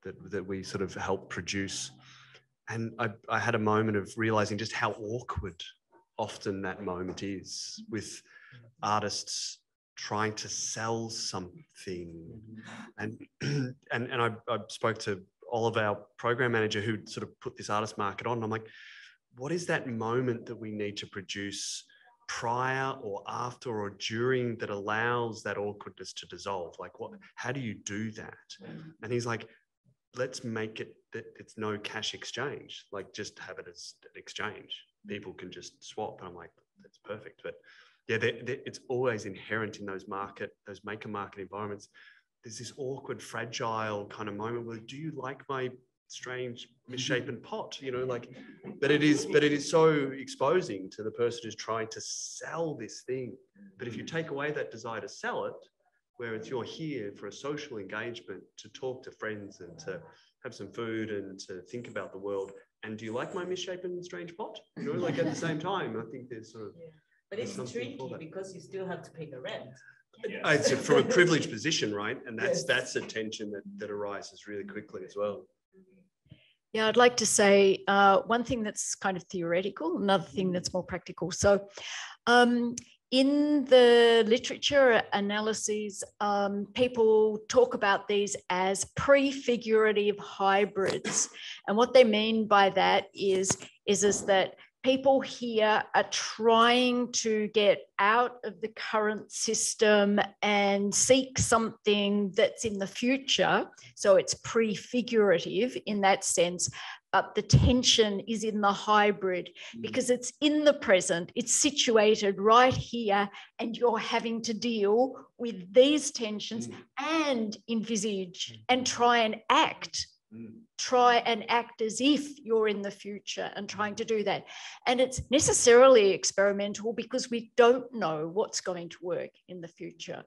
that we sort of helped produce, and I had a moment of realizing just how awkward often that moment is with artists trying to sell something, and I spoke to Olive, our program manager, who sort of put this artist market on. And I'm like, what is that moment that we need to produce prior or after or during that allows that awkwardness to dissolve? Like, what? How do you do that? And he's like, let's make it that it's no cash exchange. Like, just have it as an exchange. People can just swap. And I'm like, that's perfect. But yeah, it's always inherent in those maker market environments. There's this awkward, fragile kind of moment where, do you like my strange misshapen pot, you know, like, but it is so exposing to the person who's trying to sell this thing. But if you take away that desire to sell it, whereas you're here for a social engagement, to talk to friends and to have some food and to think about the world, and do you like my misshapen strange pot, you know, like, at the same time, I think there's sort of, yeah. But it's tricky because you still have to pay the rent. Yeah. It's from a privileged position, right? And that's a tension that arises really quickly as well. Yeah, I'd like to say one thing that's kind of theoretical, another thing that's more practical. So in the literature analyses, people talk about these as prefigurative hybrids. And what they mean by that is that people here are trying to get out of the current system and seek something that's in the future. So it's prefigurative in that sense, the tension is in the hybrid, because it's in the present, it's situated right here, and you're having to deal with these tensions and envisage and try and act. Try and act as if you're in the future and trying to do that. And it's necessarily experimental because we don't know what's going to work in the future.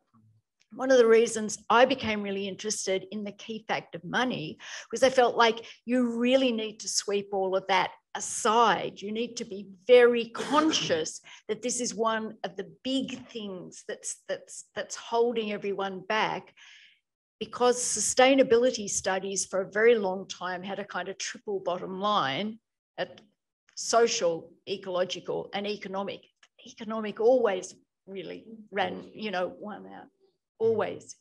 One of the reasons I became really interested in the key fact of money was I felt like you really need to sweep all of that aside. You need to be very conscious that this is one of the big things that's holding everyone back, because sustainability studies for a very long time had a kind of triple bottom line at social, ecological, and economic. Economic always really ran, one out. Always,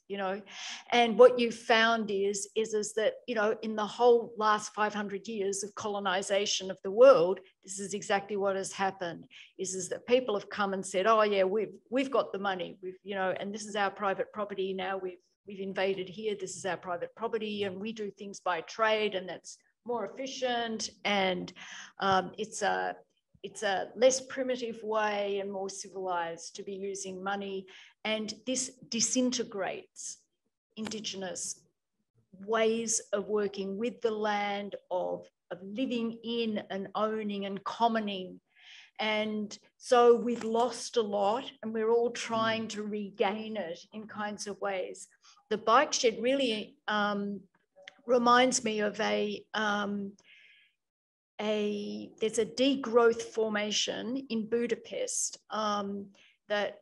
and what you found is that, in the whole last 500 years of colonization of the world, this is exactly what has happened, is that people have come and said, oh yeah, we've got the money, and this is our private property now, we've invaded here, this is our private property, and we do things by trade, and that's more efficient, and it's a less primitive way and more civilized to be using money. And this disintegrates Indigenous ways of working with the land, of living in and owning and commoning. And so we've lost a lot, and we're all trying to regain it in kinds of ways. The bike shed really reminds me of there's a degrowth formation in Budapest that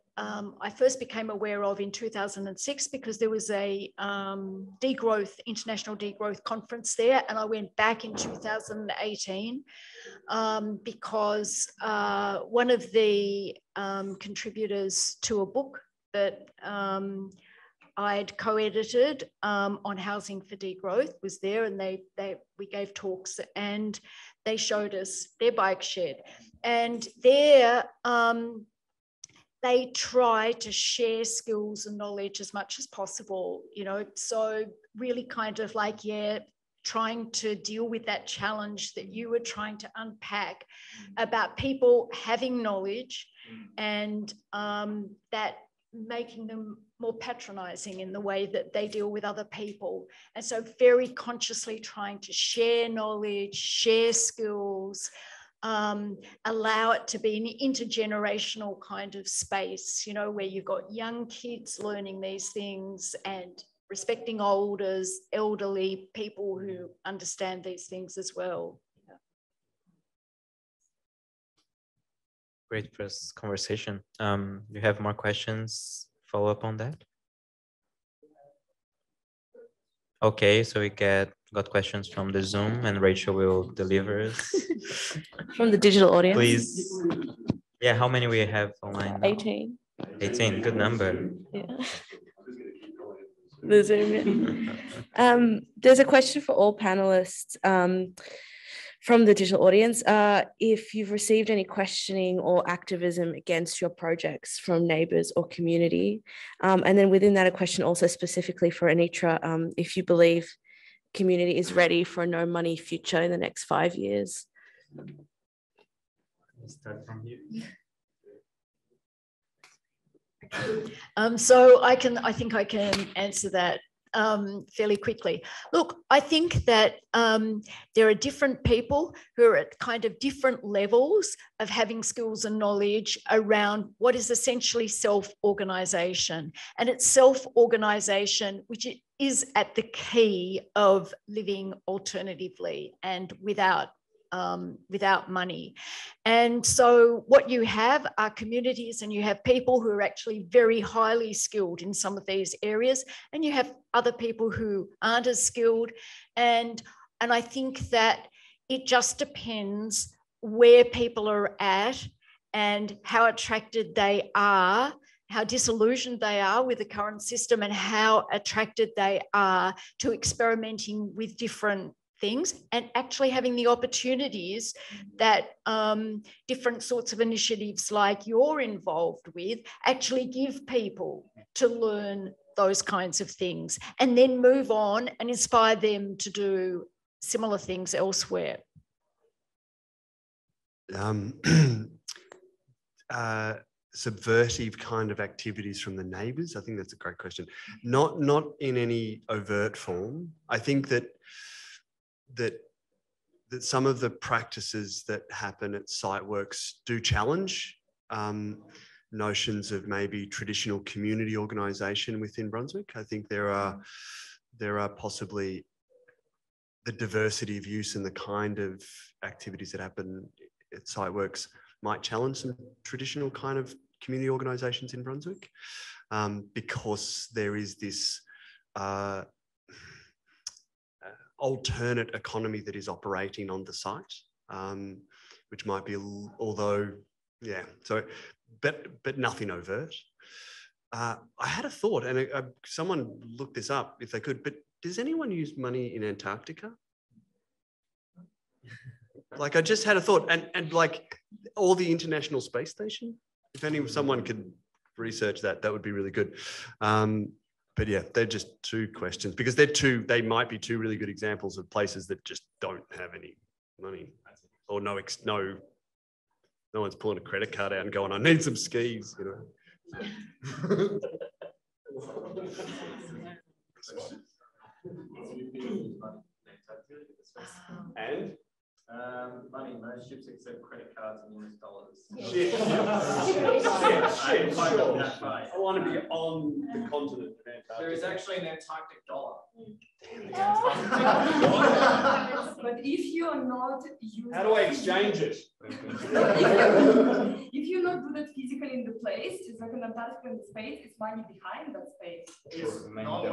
I first became aware of in 2006 because there was a international degrowth conference there, and I went back in 2018 because one of the contributors to a book that I'd co-edited on housing for degrowth was there, and we gave talks, and they showed us their bike shed, and there they try to share skills and knowledge as much as possible, so really kind of like, trying to deal with that challenge that you were trying to unpack about people having knowledge and that making them more patronizing in the way that they deal with other people. And so very consciously trying to share knowledge, share skills, allow it to be an intergenerational kind of space, where you've got young kids learning these things and respecting elderly people who understand these things as well. Yeah. Great first conversation. You have more questions? Follow up on that. Okay, so we got questions from the Zoom, and Rachel will deliver us from the digital audience. Please, yeah. How many we have online? 18. 18, good number. Yeah. The Zoom. Yeah. There's a question for all panelists. From the digital audience, if you've received any questioning or activism against your projects from neighbours or community. And then within that, a question also specifically for Anitra, if you believe community is ready for a no money future in the next 5 years. Start from here. So I think I can answer that. Fairly quickly. Look, I think that there are different people who are at kind of different levels of having skills and knowledge around what is essentially self-organisation. And it's self-organisation, which is at the key of living alternatively and without money. And so what you have are communities, and you have people who are actually very highly skilled in some of these areas, and you have other people who aren't as skilled. And I think that it just depends where people are at and how attracted they are, how disillusioned they are with the current system, and how attracted they are to experimenting with different things and actually having the opportunities that different sorts of initiatives like you're involved with actually give people to learn those kinds of things and then move on and inspire them to do similar things elsewhere. subversive kind of activities from the neighbours? I think that's a great question. Not in any overt form. I think that some of the practices that happen at SiteWorks do challenge notions of maybe traditional community organisation within Brunswick. I think there are possibly the diversity of use and the kind of activities that happen at SiteWorks might challenge some traditional kind of community organisations in Brunswick, because there is this alternate economy that is operating on the site, which might be, although, yeah, so, but nothing overt. I had a thought, and someone looked this up if they could, but does anyone use money in Antarctica? Like, I just had a thought, and like, all the International Space Station, if someone could research that, that would be really good. But yeah, they're just two questions, because they might be two really good examples of places that just don't have any money, or no one's pulling a credit card out and going, I need some skis, you know. And? Money, most ships accept credit cards and US dollars. Shit. Shit. I want to be on the continent. There is actually an Antarctic dollar. Damn. But if you are not using... How do I exchange it? If you not do that physically in the place, it's like an Antarctic space, it's money behind that space. It's not a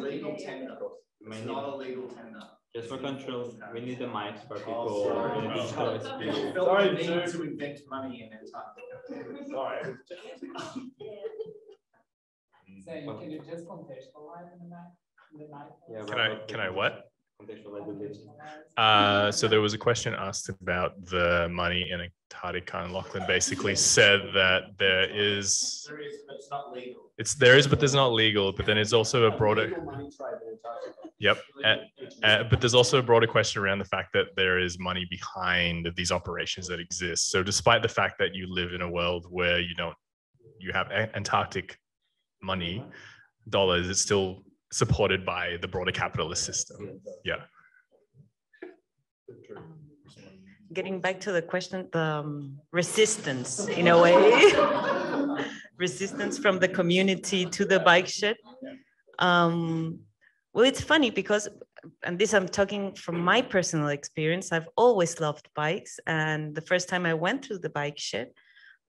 legal tender. It's not a legal tender. Just for control, we need the mics for people. Oh, sorry, sorry to invent money in Antarctica. Sorry. So can you just contextualize the mic? Yeah, can I what? So there was a question asked about the money in Antarctica, and Lachlan basically said that there is, but it's not legal. But there's not legal. But then it's also a broader. Yep. But there's also a broader question around the fact that there is money behind these operations that exist. So despite the fact that you live in a world where you have Antarctic money, dollars, it's still supported by the broader capitalist system. Yeah. Getting back to the question, the resistance, in a way, resistance from the community to the bike shed. Well, it's funny because, and this I'm talking from my personal experience, I've always loved bikes. And the first time I went to the bike shed,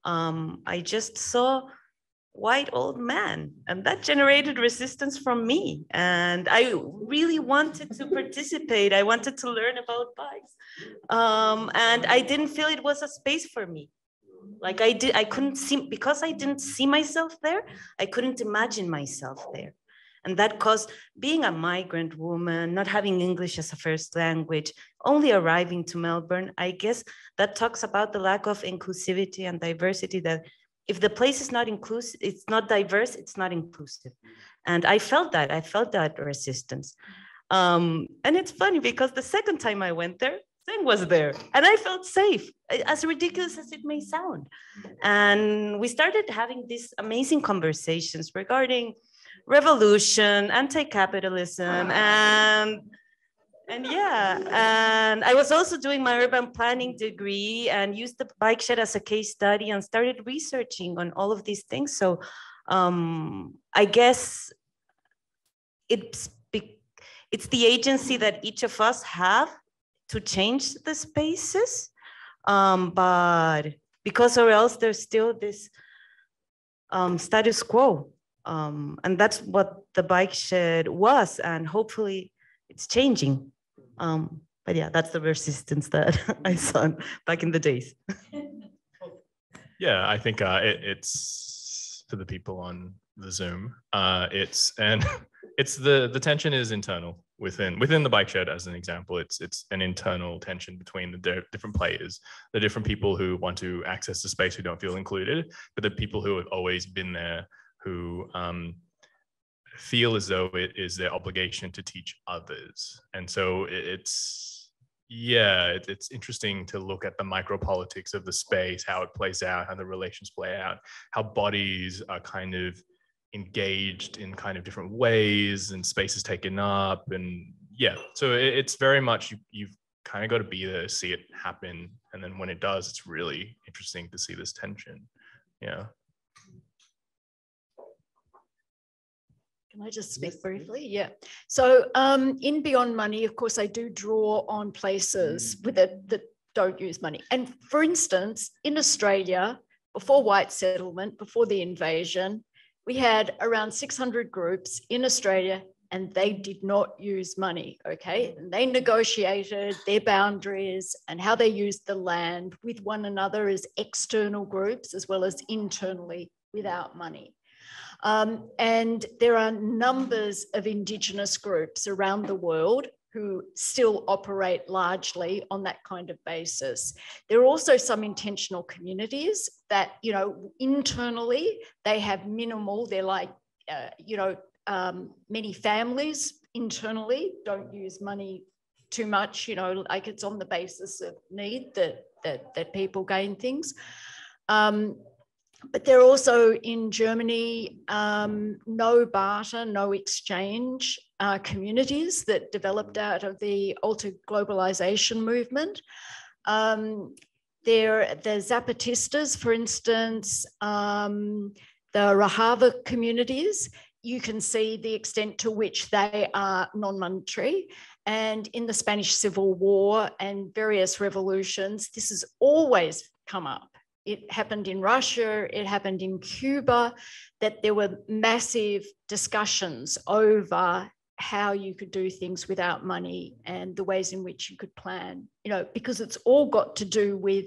I just saw white old man, and that generated resistance from me, and I really wanted to participate. I wanted to learn about bikes, and I didn't feel it was a space for me. Like, I couldn't see, because I didn't see myself there, I couldn't imagine myself there. And that caused, being a migrant woman, not having English as a first language, only arriving to Melbourne, I guess that talks about the lack of inclusivity and diversity, that if the place is not inclusive, it's not diverse, it's not inclusive. And I felt that resistance. And it's funny because the second time I went there, Zhang was there, and I felt safe, as ridiculous as it may sound. And we started having these amazing conversations regarding revolution, anti-capitalism, and yeah, and I was also doing my urban planning degree and used the bike shed as a case study and started researching on all of these things. So I guess it's the agency that each of us have to change the spaces, but because or else there's still this status quo. And that's what the bike shed was, and hopefully it's changing. But yeah, that's the resistance that I saw back in the days. Yeah, I think it's for the people on the Zoom. It's the tension is internal within the bike shed, as an example. It's an internal tension between the different players, the different people who want to access the space who don't feel included, but the people who have always been there, who feel as though it is their obligation to teach others. And so it's Yeah, it's interesting to look at the micropolitics of the space, how it plays out, how the relations play out, how bodies are kind of engaged in kind of different ways and space is taken up. And yeah, so it's very much, you've kind of got to be there to see it happen. And then when it does, it's really interesting to see this tension. Yeah. Can I just speak briefly? Yeah. So in Beyond Money, of course, I do draw on places with it that don't use money. And for instance, in Australia, before white settlement, before the invasion, we had around 600 groups in Australia and they did not use money, okay? And they negotiated their boundaries and how they used the land with one another as external groups as well as internally without money. And there are numbers of Indigenous groups around the world who still operate largely on that kind of basis. There are also some intentional communities that, you know, internally they have minimal, they're like, you know, many families internally don't use money too much, you know, like it's on the basis of need that people gain things. But they're also in Germany, no barter, no exchange communities that developed out of the altered globalization movement. The Zapatistas, for instance, the Rojava communities, you can see the extent to which they are non-monetary. And in the Spanish Civil War and various revolutions, this has always come up. It happened in Russia, it happened in Cuba, that there were massive discussions over how you could do things without money and the ways in which you could plan, you know, because it's all got to do with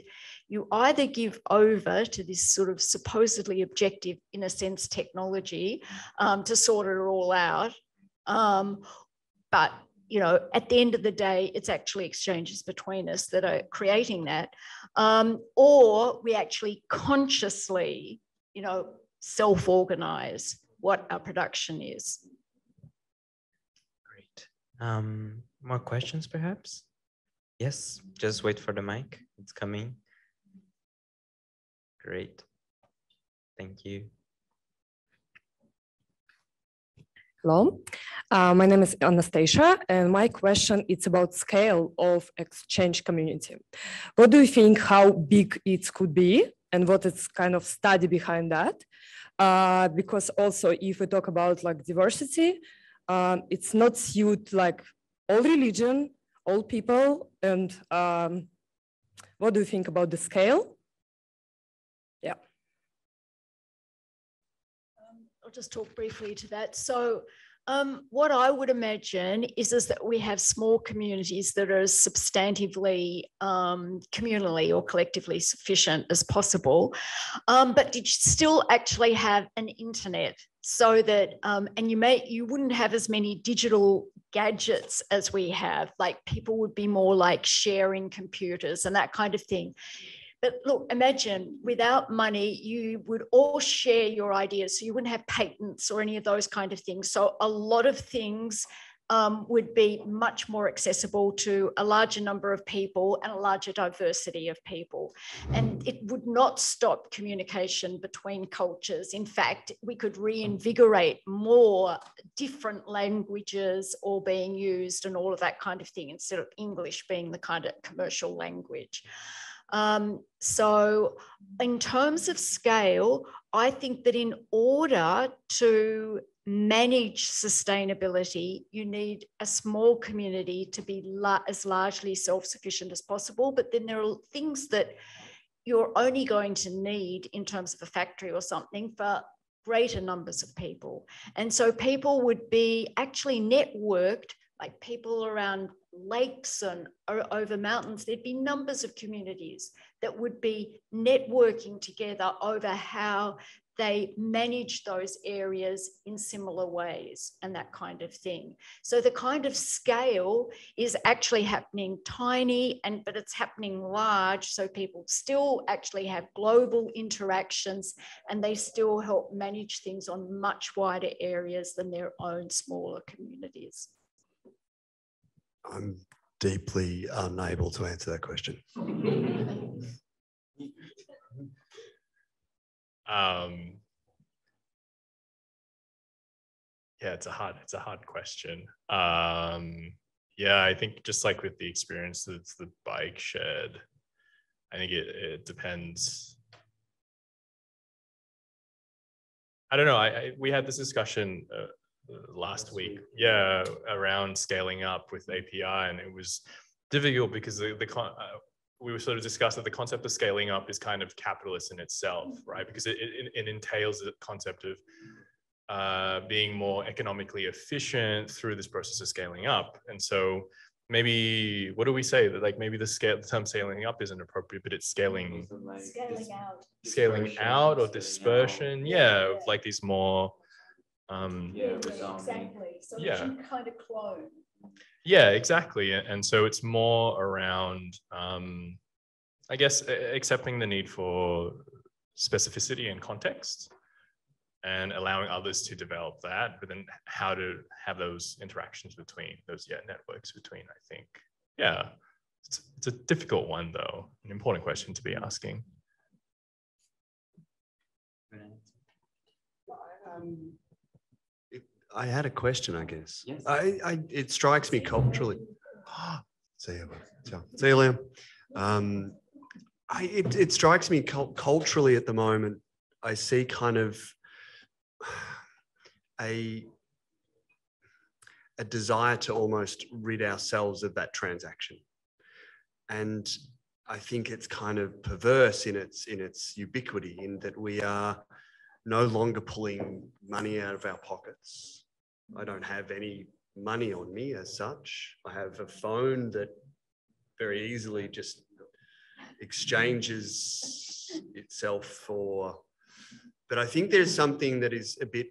you either give over to this sort of supposedly objective, in a sense, technology to sort it all out. But, you know, at the end of the day, it's actually exchanges between us that are creating that. Or we actually consciously, you know, self-organize what our production is. Great. More questions, perhaps? Yes, just wait for the mic. It's coming. Great. Thank you. Hello, my name is Anastasia, and my question is about scale of exchange community. What do you think, how big it could be, and what is kind of study behind that? Because also, if we talk about like diversity, it's not suit like all religion, all people, and what do you think about the scale? Yeah. I'll just talk briefly to that. So what I would imagine is that we have small communities that are substantively communally or collectively sufficient as possible, but you still actually have an internet so that, and you wouldn't have as many digital gadgets as we have, like people would be more like sharing computers and that kind of thing. But look, imagine without money, you would all share your ideas. So you wouldn't have patents or any of those kind of things. So a lot of things would be much more accessible to a larger number of people and a larger diversity of people. And it would not stop communication between cultures. In fact, we could reinvigorate more different languages all being used and all of that kind of thing, instead of English being the kind of commercial language. So in terms of scale, I think that in order to manage sustainability, you need a small community to be as largely self-sufficient as possible. But then there are things that you're only going to need in terms of a factory or something for greater numbers of people. And so people would be actually networked, like people around lakes and over mountains. There'd be numbers of communities that would be networking together over how they manage those areas in similar ways and that kind of thing. So the kind of scale is actually happening tiny, but it's happening large, so people still actually have global interactions and they still help manage things on much wider areas than their own smaller communities. I'm deeply unable to answer that question. Yeah, it's a hard question. Yeah, I think just like with the experience that's the bike shared, I think it depends. I don't know. We had this discussion last week, yeah, around scaling up with API, and it was difficult because we were sort of discussing that the concept of scaling up is kind of capitalist in itself, right? Because it entails the concept of being more economically efficient through this process of scaling up. And so maybe, what do we say? That like maybe the term scaling up isn't appropriate, but it's scaling. Scaling out. Scaling out or dispersion. Yeah, yeah, like these more. Yeah, exactly. So yeah. You kind of clone. Yeah, exactly. And so it's more around, I guess, accepting the need for specificity and context, and allowing others to develop that, but then how to have those interactions between those networks between, I think. Yeah, it's a difficult one though, an important question to be asking. I had a question, I guess. Yes. It strikes me culturally. See you, Liam. It strikes me culturally at the moment, I see kind of a desire to almost rid ourselves of that transaction, and I think it's kind of perverse in its ubiquity, in that we are no longer pulling money out of our pockets. I don't have any money on me as such. I have a phone that very easily just exchanges itself for. But I think there's something that is a bit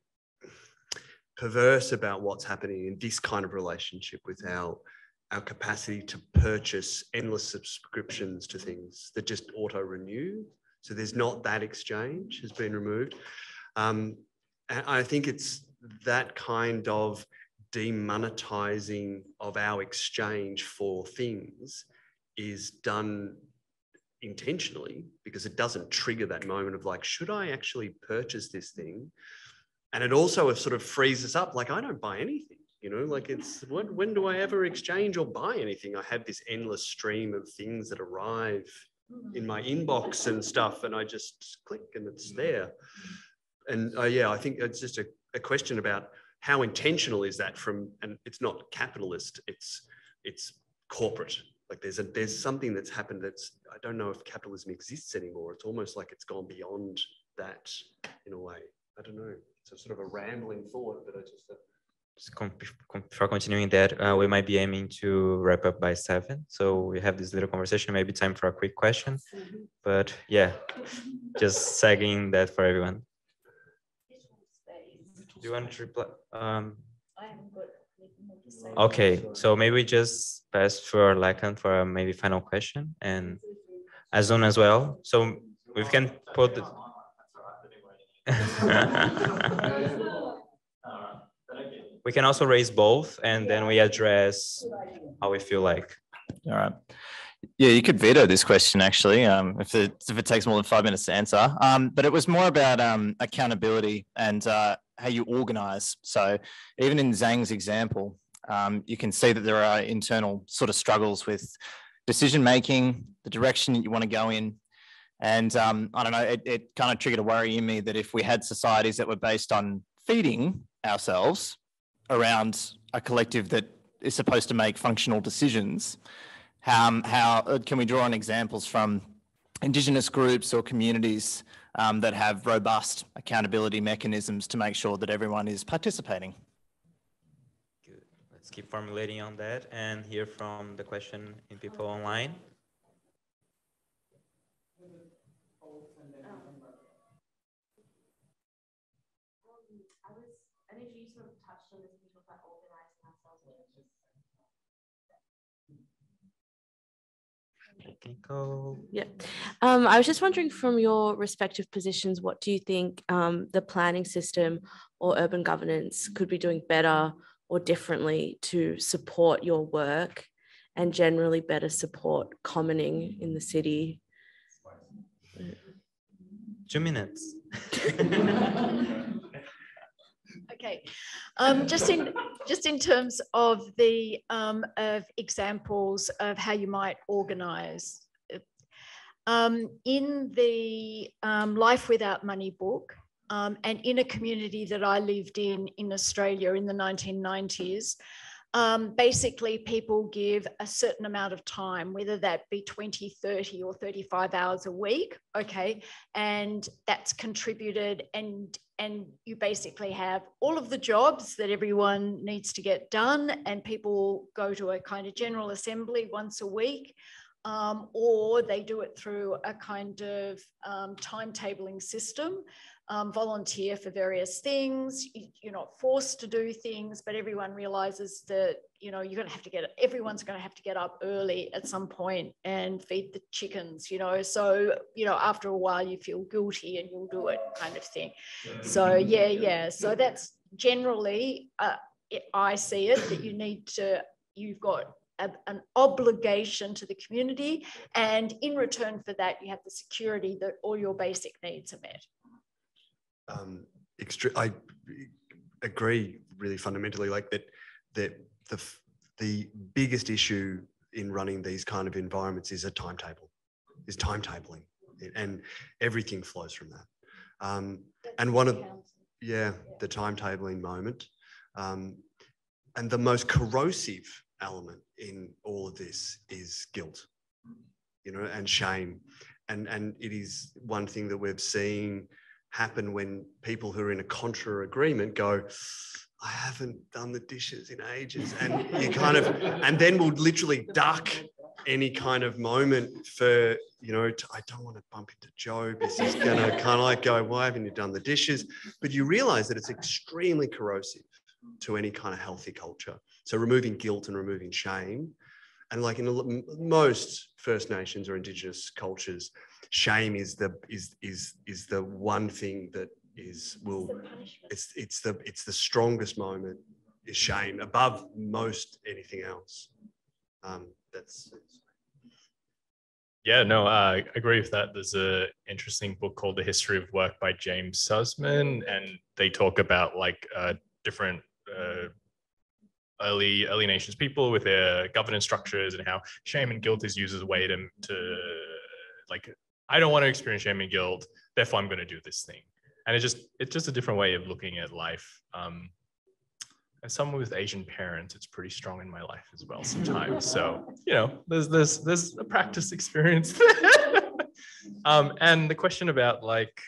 perverse about what's happening in this kind of relationship with our capacity to purchase endless subscriptions to things that just auto-renew. So there's not that exchange has been removed. And I think it's that kind of demonetizing of our exchange for things is done intentionally, because it doesn't trigger that moment of like, should I actually purchase this thing? And it also sort of frees us up. Like, I don't buy anything, you know, like it's, when do I ever exchange or buy anything? I have this endless stream of things that arrive in my inbox and stuff, and I just click and it's there. And yeah, I think it's just a question about how intentional is that from, and it's not capitalist, it's corporate. Like there's something that's happened that's, I don't know if capitalism exists anymore. It's almost like it's gone beyond that in a way. I don't know. It's a sort of a rambling thought, but I just... for continuing that, we might be aiming to wrap up by 7. So we have this little conversation, maybe time for a quick question. But yeah, just sagging that for everyone. Do you want to reply? I haven't got anything more to say. Okay, so maybe just pass for Lacan for a maybe final question, and Azun as well. So we can put... We can also raise both, and then we address how we feel like. All right. Yeah, you could veto this question, actually, if it takes more than 5 minutes to answer. But it was more about accountability and how you organize. So even in Zhang's example, you can see that there are internal sort of struggles with decision-making, the direction that you want to go in. And I don't know, it kind of triggered a worry in me that if we had societies that were based on feeding ourselves around a collective that is supposed to make functional decisions, how can we draw on examples from Indigenous groups or communities that have robust accountability mechanisms to make sure that everyone is participating? Good. Let's keep formulating on that and hear from the question in people online. Yeah, I was just wondering, from your respective positions, what do you think the planning system or urban governance could be doing better or differently to support your work and generally better support commoning in the city. 2 minutes. Okay, just in terms of the examples of how you might organise, in the Life Without Money book, and in a community that I lived in Australia in the 1990s, basically people give a certain amount of time, whether that be 20, 30 or 35 hours a week, okay, and that's contributed, and you basically have all of the jobs that everyone needs to get done, and people go to a kind of general assembly once a week, or they do it through a kind of timetabling system, volunteer for various things. You're not forced to do things, but everyone realizes that, you know, you're going to have to get, everyone's going to have to get up early at some point and feed the chickens, you know, so, you know, after a while you feel guilty and you'll do it kind of thing. So yeah. So that's generally, I see it, that you need to, you've got an obligation to the community, and in return for that you have the security that all your basic needs are met. I agree really fundamentally, like that the biggest issue in running these kind of environments is timetabling, and everything flows from that. And one of the timetabling moment, and the most corrosive element in all of this is guilt, you know, and shame, and it is one thing that we've seen happen when people who are in a contra agreement go, I haven't done the dishes in ages, and you kind of, and then we'll literally duck any kind of moment for, you know, I don't want to bump into Joe, because he's gonna kind of like go, why haven't you done the dishes? But you realize that it's extremely corrosive to any kind of healthy culture. So removing guilt and removing shame, and like in most First Nations or Indigenous cultures, shame is the one thing that is it's the strongest moment is shame above most anything else. Yeah, no, I agree with that. There's an interesting book called The History of Work by James Sussman, and they talk about like different early nations people with their governance structures, and how shame and guilt is used as a way to like, I don't want to experience shame and guilt, therefore I'm going to do this thing. And it's just a different way of looking at life. As someone with Asian parents, it's pretty strong in my life as well sometimes. So, you know, there's a practice experience. And the question about like,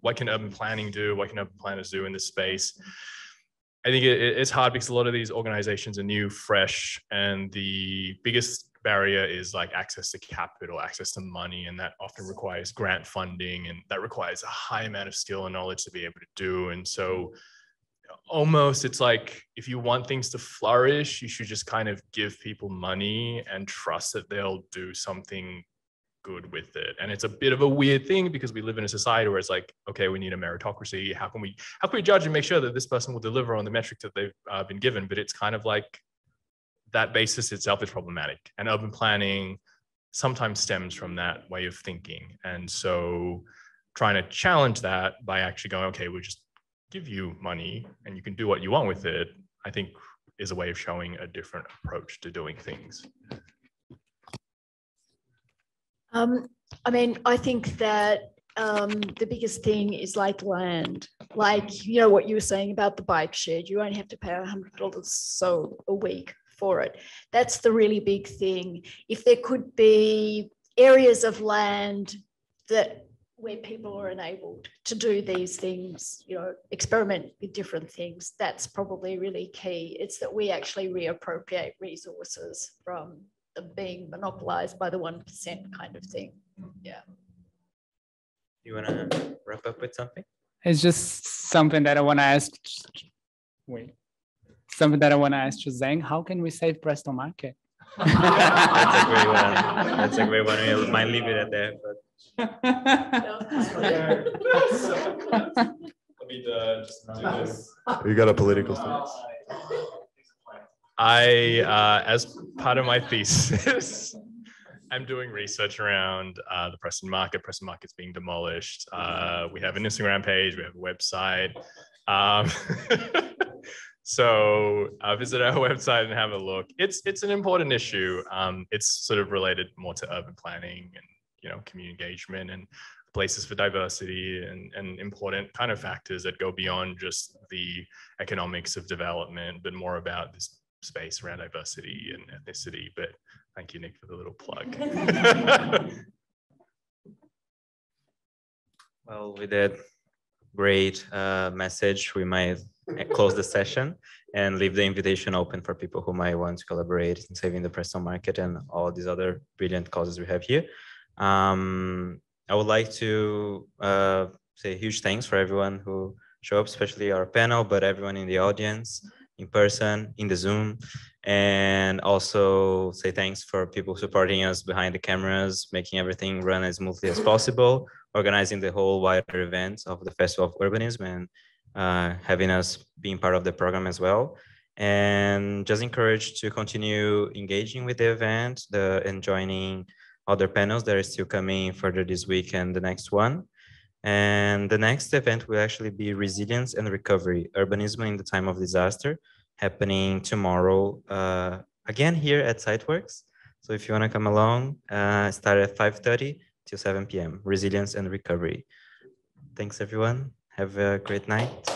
what can urban planning do? What can urban planners do in this space? I think it's hard because a lot of these organizations are new, fresh, and the biggest barrier is like access to capital, access to money, and that often requires grant funding, and that requires a high amount of skill and knowledge to be able to do. And so almost it's like, if you want things to flourish, you should just kind of give people money and trust that they'll do something good with it. And it's a bit of a weird thing because we live in a society where it's like, okay, we need a meritocracy. How can we judge and make sure that this person will deliver on the metric that they've been given? But it's kind of like that basis itself is problematic, and urban planning sometimes stems from that way of thinking. And so trying to challenge that by actually going, okay, we'll just give you money and you can do what you want with it, I think is a way of showing a different approach to doing things. I mean, I think that the biggest thing is like land. Like, you know, what you were saying about the bike shed, you only have to pay $100 so a week for it. That's the really big thing. If there could be areas of land that where people are enabled to do these things, you know, experiment with different things, that's probably really key. It's that we actually reappropriate resources from them being monopolized by the 1% kind of thing. Yeah. You want to wrap up with something? It's just something that I want to ask. Wait. Something that I want to ask Zhang, how can we save Preston Market? That's a great one. That's a great one. I might leave it at that. But... We got a political stance. As part of my thesis, I'm doing research around the Preston Market. Preston Market's being demolished. We have an Instagram page, we have a website. So visit our website and have a look. It's an important issue. It's sort of related more to urban planning and, you know, community engagement and places for diversity and important kind of factors that go beyond just the economics of development, but more about this space around diversity and ethnicity. But thank you, Nick, for the little plug. Well, with that great message, we might close the session and leave the invitation open for people who might want to collaborate in saving the Preston Market and all these other brilliant causes we have here. I would like to say huge thanks for everyone who showed up, especially our panel, but everyone in the audience, in person, in the Zoom, and also say thanks for people supporting us behind the cameras, making everything run as smoothly as possible, organizing the whole wider event of the Festival of Urbanism, and having us being part of the program as well. And just encouraged to continue engaging with the event and joining other panels that are still coming further this week and the next one. And the next event will actually be Resilience and Recovery, Urbanism in the Time of Disaster, happening tomorrow, again here at SiteWorks. So if you want to come along, start at 5:30 till 7 p.m., Resilience and Recovery. Thanks, everyone. Have a great night.